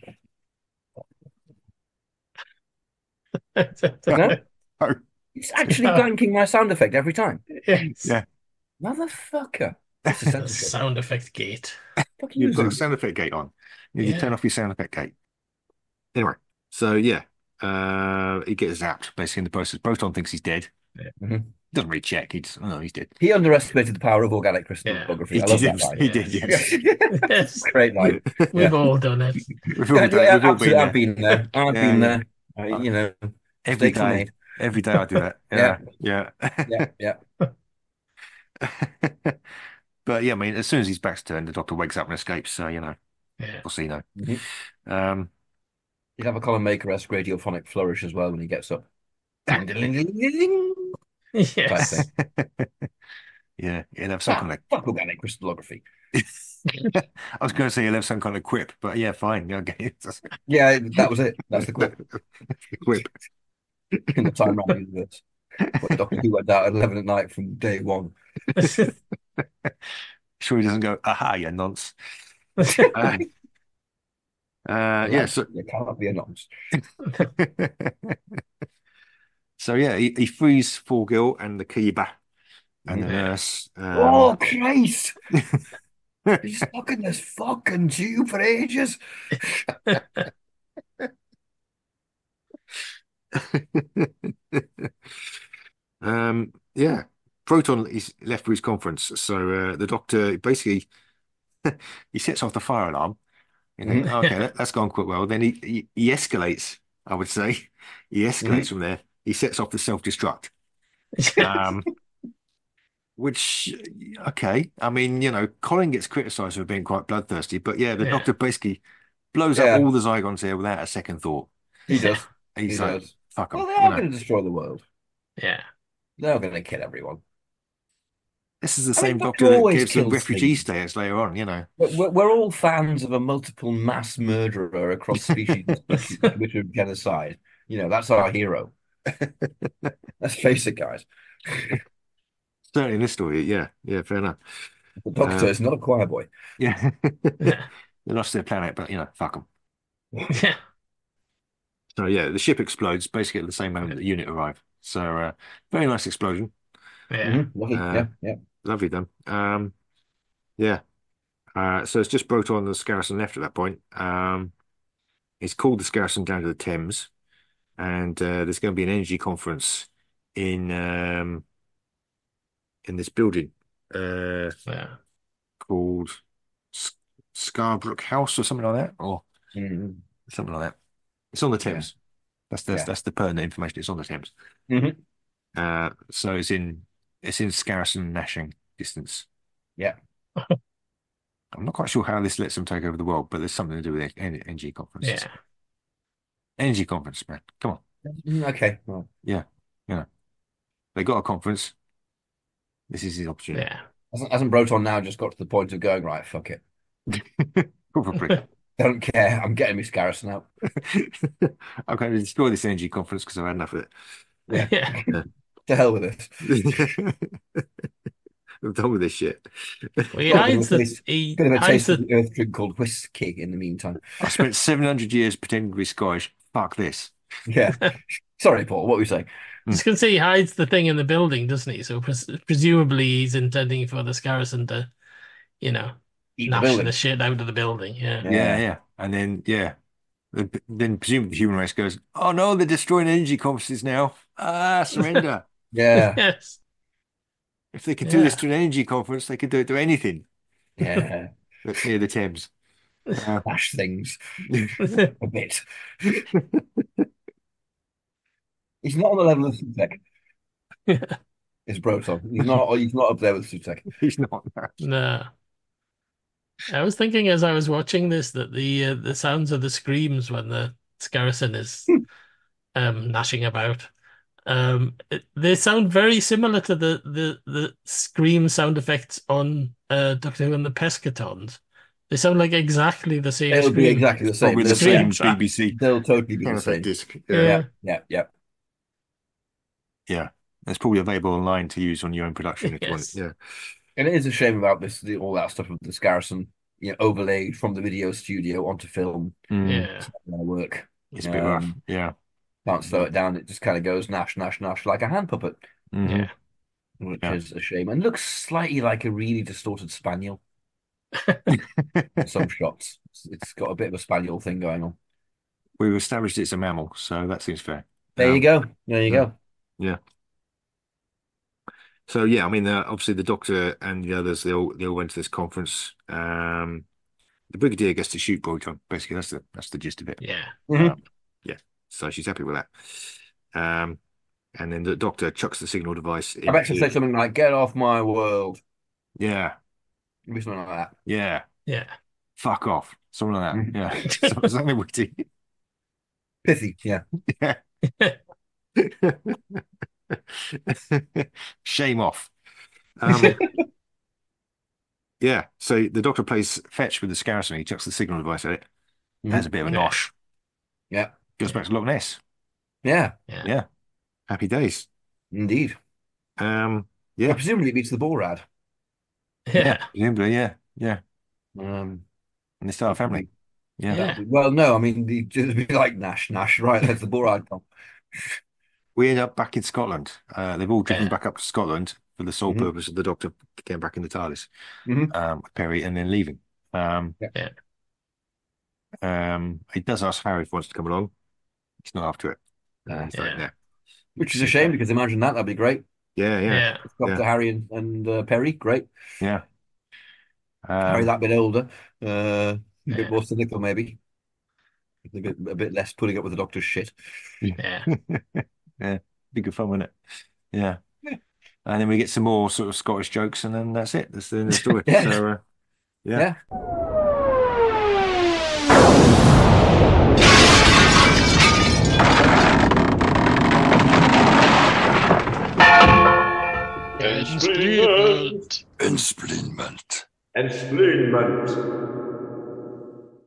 No? Oh. It's actually blanking my sound effect every time. Yes. Yeah. Motherfucker. That's a sound, sound effect gate. You've got a sound effect gate on. You, yeah. you turn off your sound effect gate. Anyway, so yeah, uh, he gets zapped basically in the process. Broton thinks he's dead. Yeah. Mm-hmm. Doesn't really check. He just, oh, he's dead. He underestimated the power of organic crystallography. Yeah. I love that line. He did, yes. yes. Great line. We've yeah. all done it. We've all done it. We've all been I've been there. I've yeah, been there. Yeah. Uh, you know, every day. Every day I do that. Yeah. Yeah. Yeah. yeah. yeah. But yeah, I mean, as soon as his back's turned, the Doctor wakes up and escapes. So, you know, yeah. we'll see now. Mm-hmm. Um, He'd have a Colin Baker-esque radiophonic flourish as well when he gets up. Yes. yeah, he'll have some ah, kind of... Fuck organic crystallography. I was going to say he'll have some kind of quip, but yeah, fine. Okay. yeah, that was it. That's the quip. the quip. In the Time Ram universe. But Doctor Who went out at eleven at night from day one. Sure he doesn't go, aha, you nonce. Uh, Uh, yeah, yeah, so you cannot be announced. So yeah, he, he frees Forgill and the Kiba and yeah. the nurse. Um... Oh Christ! He's stuck in this fucking tube for ages. um, yeah, Broton is left for his conference, so uh, the Doctor basically he sets off the fire alarm. You know, mm-hmm. Okay, that, that's gone quite well. Then he, he, he escalates, I would say. He escalates mm-hmm. from there. He sets off the self-destruct. Um, which, okay. I mean, you know, Colin gets criticised for being quite bloodthirsty, but yeah, the yeah. Doctor basically blows yeah. up all the Zygons here without a second thought. He does. He's he like, does. Fuck off. Well, they're going to destroy the world. Yeah. They're going to kill everyone. This is the same I mean, Doctor that gives the refugee things. Status later on, you know. We're, we're all fans of a multiple mass murderer across species, which of genocide. You know, that's our hero. Let's face it, guys. Certainly in this story, yeah. Yeah, fair enough. The Doctor uh, is not a choir boy. Yeah. yeah. They lost their planet, but, you know, fuck them. Yeah. So, yeah, the ship explodes basically at the same moment yeah. the unit arrive. So, uh, very nice explosion. Yeah. Mm-hmm. Lovely. Uh, yeah, yeah. Lovely done. Um, yeah. Uh, so it's just Broton and the Skarasen left at that point. Um, it's called the Skarasen down to the Thames, and uh, there's going to be an energy conference in um, in this building uh, yeah. called Sc- Scarborough House or something like that, or mm-hmm. something like that. It's on the Thames. Yeah. That's the, yeah. that's the pertinent information. It's on the Thames. Mm-hmm. Uh, so it's in. It's in Skarasen Nashing distance. Yeah. I'm not quite sure how this lets them take over the world, but there's something to do with energy conferences. Yeah. Energy conference, man. Come on. Okay. Well. Yeah. Yeah. They got a conference. This is his opportunity. Yeah. Hasn't, hasn't Broton now just got to the point of going, right, fuck it? Probably. Don't care. I'm getting me Skarasen out. I'm going to destroy this energy conference because I've had enough of it. Yeah. yeah. yeah. To hell with it. I'm done with this shit. Well, he hides the, he Bit of a taste the... of the earth drink called whiskey in the meantime. I spent seven hundred years pretending to be Scottish. Fuck this. Yeah. Sorry, Paul. What were you saying? I was going to say he hides the thing in the building, doesn't he? So pres- presumably he's intending for the Skarasen to, you know, Eat gnash the, the shit out of the building. Yeah. Yeah, yeah. yeah. And then, yeah. Then presumably the human race goes, oh no, they're destroying energy conferences now. Ah, surrender. Yeah. Yes. If they could yeah. do this to an energy conference, they could do it to anything. Yeah. But clear the Thames. Uh, Bash things a bit. He's not on the level of Sutek. Yeah. It's Broton. He's not. He's not up there with Sutek. He's not. No. I was thinking as I was watching this that the uh, the sounds of the screams when the Skarasen is um, gnashing about. Um, they sound very similar to the the, the scream sound effects on uh, Doctor Who and the Pescatons. They sound like exactly the same. It'll be exactly the same. Probably the, the same B B C. They'll totally be the same. Disc. Yeah. yeah, yeah, yeah, yeah. It's probably available online to use on your own production if yes. you want. Yeah, and it is a shame about this. The, all that stuff of the Skarasen, you know, overlaid from the video studio onto film. Mm. Yeah, it's not gonna work. It's um, a bit rough. Yeah, can't slow it down. It just kind of goes nash, nash, nash like a hand puppet. Mm. Yeah, which yeah. is a shame, and looks slightly like a really distorted spaniel. Some shots, it's got a bit of a spaniel thing going on. We've established it's a mammal, so that seems fair. There um, you go. There you yeah. go. Yeah. So yeah, I mean, uh, obviously the Doctor and the others, they all they all went to this conference. Um, the Brigadier gets to shoot Broton. Basically, that's the that's the gist of it. Yeah. Mm-hmm. um, yeah. So she's happy with that. Um, and then the Doctor chucks the signal device. I've actually said something like, "Get off my world." Yeah. Maybe something like that. Yeah. Yeah. Fuck off. Something like that. Yeah. Something witty. Pithy. Yeah. Yeah. Shame off. Um, yeah. So the Doctor plays fetch with the Skarasen. He chucks the signal device at it. Mm-hmm. That's a bit of a yeah. nosh. Yeah. Goes back to Loch Ness. Yeah. Yeah. yeah. Happy days. Indeed. Um, yeah. Well, presumably it beats the Borad. Yeah, presumably, yeah, yeah. Um, and they start a family. Yeah. yeah. Well, no, I mean, they just be like Nash, Nash, right? That's the Borad. We end up back in Scotland. Uh, they've all driven yeah. back up to Scotland for the sole mm-hmm. purpose of the Doctor getting back in the TARDIS mm-hmm. um, with Peri and then leaving. Um, yeah. Um, he does ask Harry if he wants to come along. He's not after it. Uh, yeah. like, yeah. Which is a shame because imagine that, that'd be great. Yeah, yeah. Doctor yeah. Harry and, and uh, Peri, great. Yeah. Um, Harry that bit older, uh, a yeah. bit more cynical maybe, a bit, a bit less putting up with the Doctor's shit. Yeah. yeah, be good fun, wouldn't it? Yeah. yeah. And then we get some more sort of Scottish jokes and then that's it. That's the end of the story. yeah. So, uh, yeah. yeah. Ensplinment. Ensplinment. Ensplinment.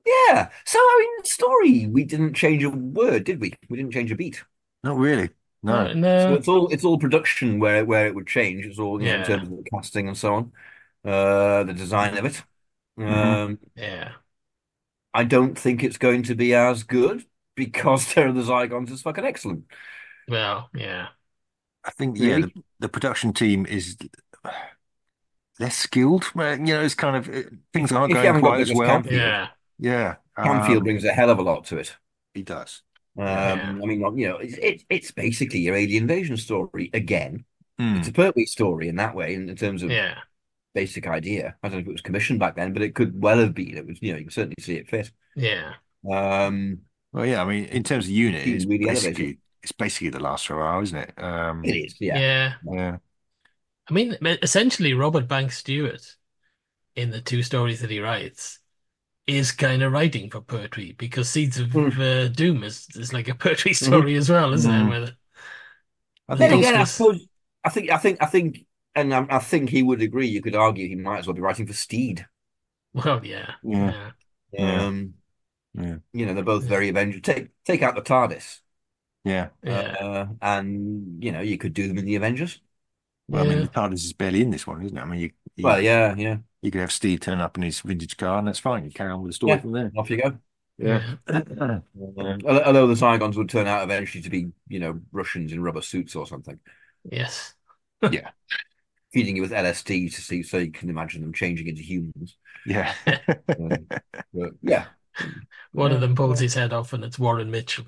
Yeah. So, I mean, the story, we didn't change a word, did we? We didn't change a beat. Not really. No. no, no. So it's all it's all production where where it would change. It's all you yeah. know, in terms of the casting and so on, uh, the design of it. Mm-hmm. Um, yeah. I don't think it's going to be as good because Terror of the Zygons is fucking excellent. Well, yeah. I think yeah, really? the, the production team is less skilled. You know, it's kind of things aren't if going quite as well. Camfield. Yeah, yeah. Camfield um, brings a hell of a lot to it. He does. Um, yeah. I mean, you know, it's it, it's basically your alien invasion story again. Mm. It's a perfect story in that way, in, in terms of yeah. basic idea. I don't know if it was commissioned back then, but it could well have been. It was, you know, you can certainly see it fit. Yeah. Um, well, yeah. I mean, in terms of unit, it's really basically. It's basically the last for a while, isn't it? Um, it is, yeah. yeah. Yeah. I mean, essentially, Robert Banks Stewart, in the two stories that he writes, is kind of writing for poetry because Seeds of mm. uh, Doom is, is like a poetry story mm. as well, isn't mm. it? With, I think then again, I, suppose, I think, I think, I think, and I, I think he would agree. You could argue he might as well be writing for Steed. Well, yeah, yeah, yeah. Um, yeah. You know, they're both very Avenger. Take take out the TARDIS. Yeah, yeah. Uh, and you know you could do them in the Avengers. Well, yeah. I mean, the TARDIS is barely in this one, isn't it? I mean, you, you well, yeah, yeah. You could have Steve turn up in his vintage car, and that's fine. You carry on with the story yeah. from there. Off you go. Yeah. yeah. Although the Zygons would turn out eventually to be, you know, Russians in rubber suits or something. Yes. yeah. Feeding it with L S D to see, so you can imagine them changing into humans. Yeah. um, but, yeah. One yeah. of them pulls his head off, and it's Warren Mitchell.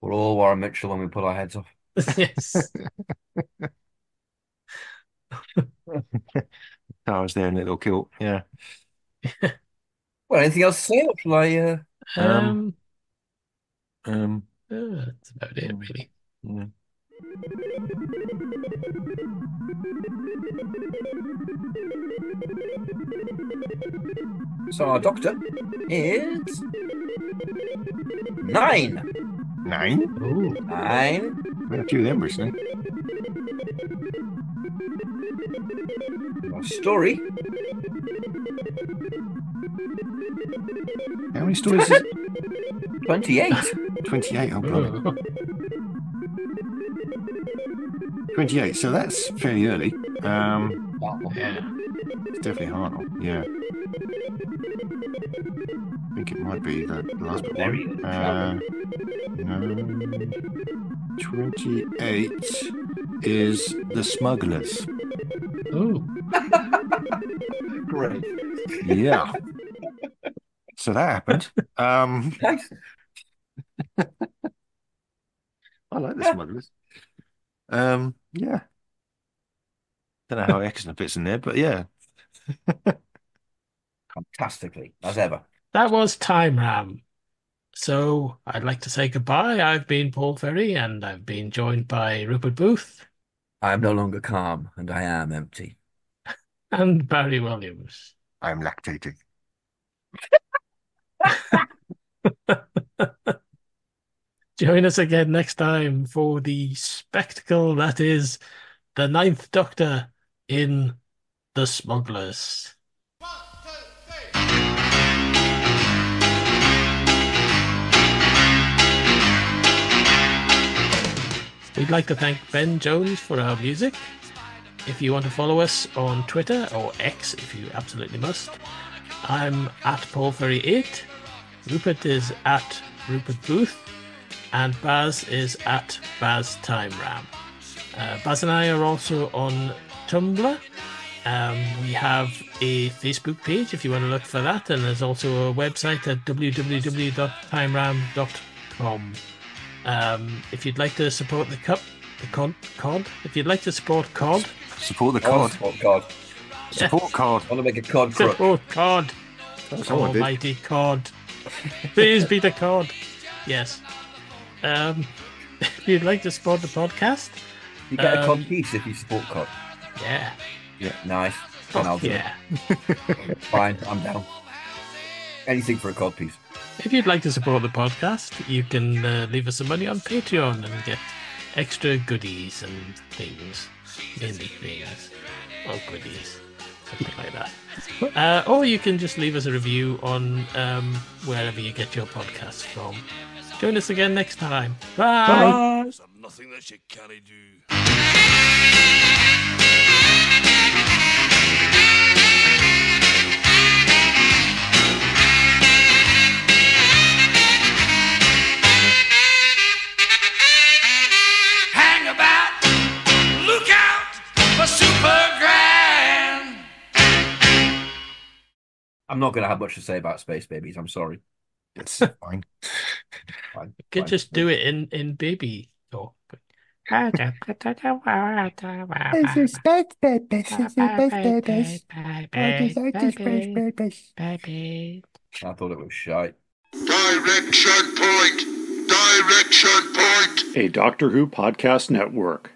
We're all Warren Mitchell when we put our heads off. Yes. I was there in a little kilt. Yeah. Well, anything else to say? Or shall I? Uh... Um. Um. Uh, that's about it, really. Yeah. So our Doctor is Nine. Nine? Ooh. Nine. What a few numbers, then. More story. How many stories is it? twenty-eight. twenty-eight, oh, blimey. twenty-eight, so that's fairly early. Um, yeah. It's definitely Hartnell, yeah. I think it might be the last but one. Uh, no. twenty-eight is The Smugglers. Oh. Great. Yeah. So that happened. Um, nice. I like The Smugglers. Um, yeah. Don't know how Exner fits in there, but yeah. Fantastically, as ever. That was Time Ram. So I'd like to say goodbye. I've been Paul Ferry, and I've been joined by Rupert Booth. I am no longer calm, and I am empty. And Barry Williams. I am lactating. Join us again next time for the spectacle that is the Ninth Doctor in The Smugglers. We'd like to thank Ben Jones for our music. If you want to follow us on Twitter, or X if you absolutely must, I'm at Paul Ferry eight, Rupert is at Rupert Booth, and Baz is at Baz Time Ram. Uh, Baz and I are also on Tumblr. Um, we have a Facebook page if you want to look for that, and there's also a website at w w w dot time ram dot com. Um, if you'd like to support the cup, the cod, cod, if you'd like to support cod, support the cod, support cod, support yes. cod. I want to make a cod crook. Support cod. That's almighty cod. Please be the cod. Yes. Um, if you'd like to support the podcast, you get um, a cod piece if you support cod. Yeah. Yeah. Nice. Oh, and I'll do yeah. it. Fine. I'm down. Anything for a cod piece. If you'd like to support the podcast, you can uh, leave us some money on Patreon and get extra goodies and things, mainly things, or goodies, something like that. Uh, or you can just leave us a review on um, wherever you get your podcasts from. Join us again next time. Bye. Bye. Nothing that you can't do. I'm not going to have much to say about Space Babies. I'm sorry. It's fine. fine. You could fine. just do it in, in baby talk. This is Space Babies. This is Space Babies. I thought it was shite. Direction Point. Direction Point. A Doctor Who podcast network.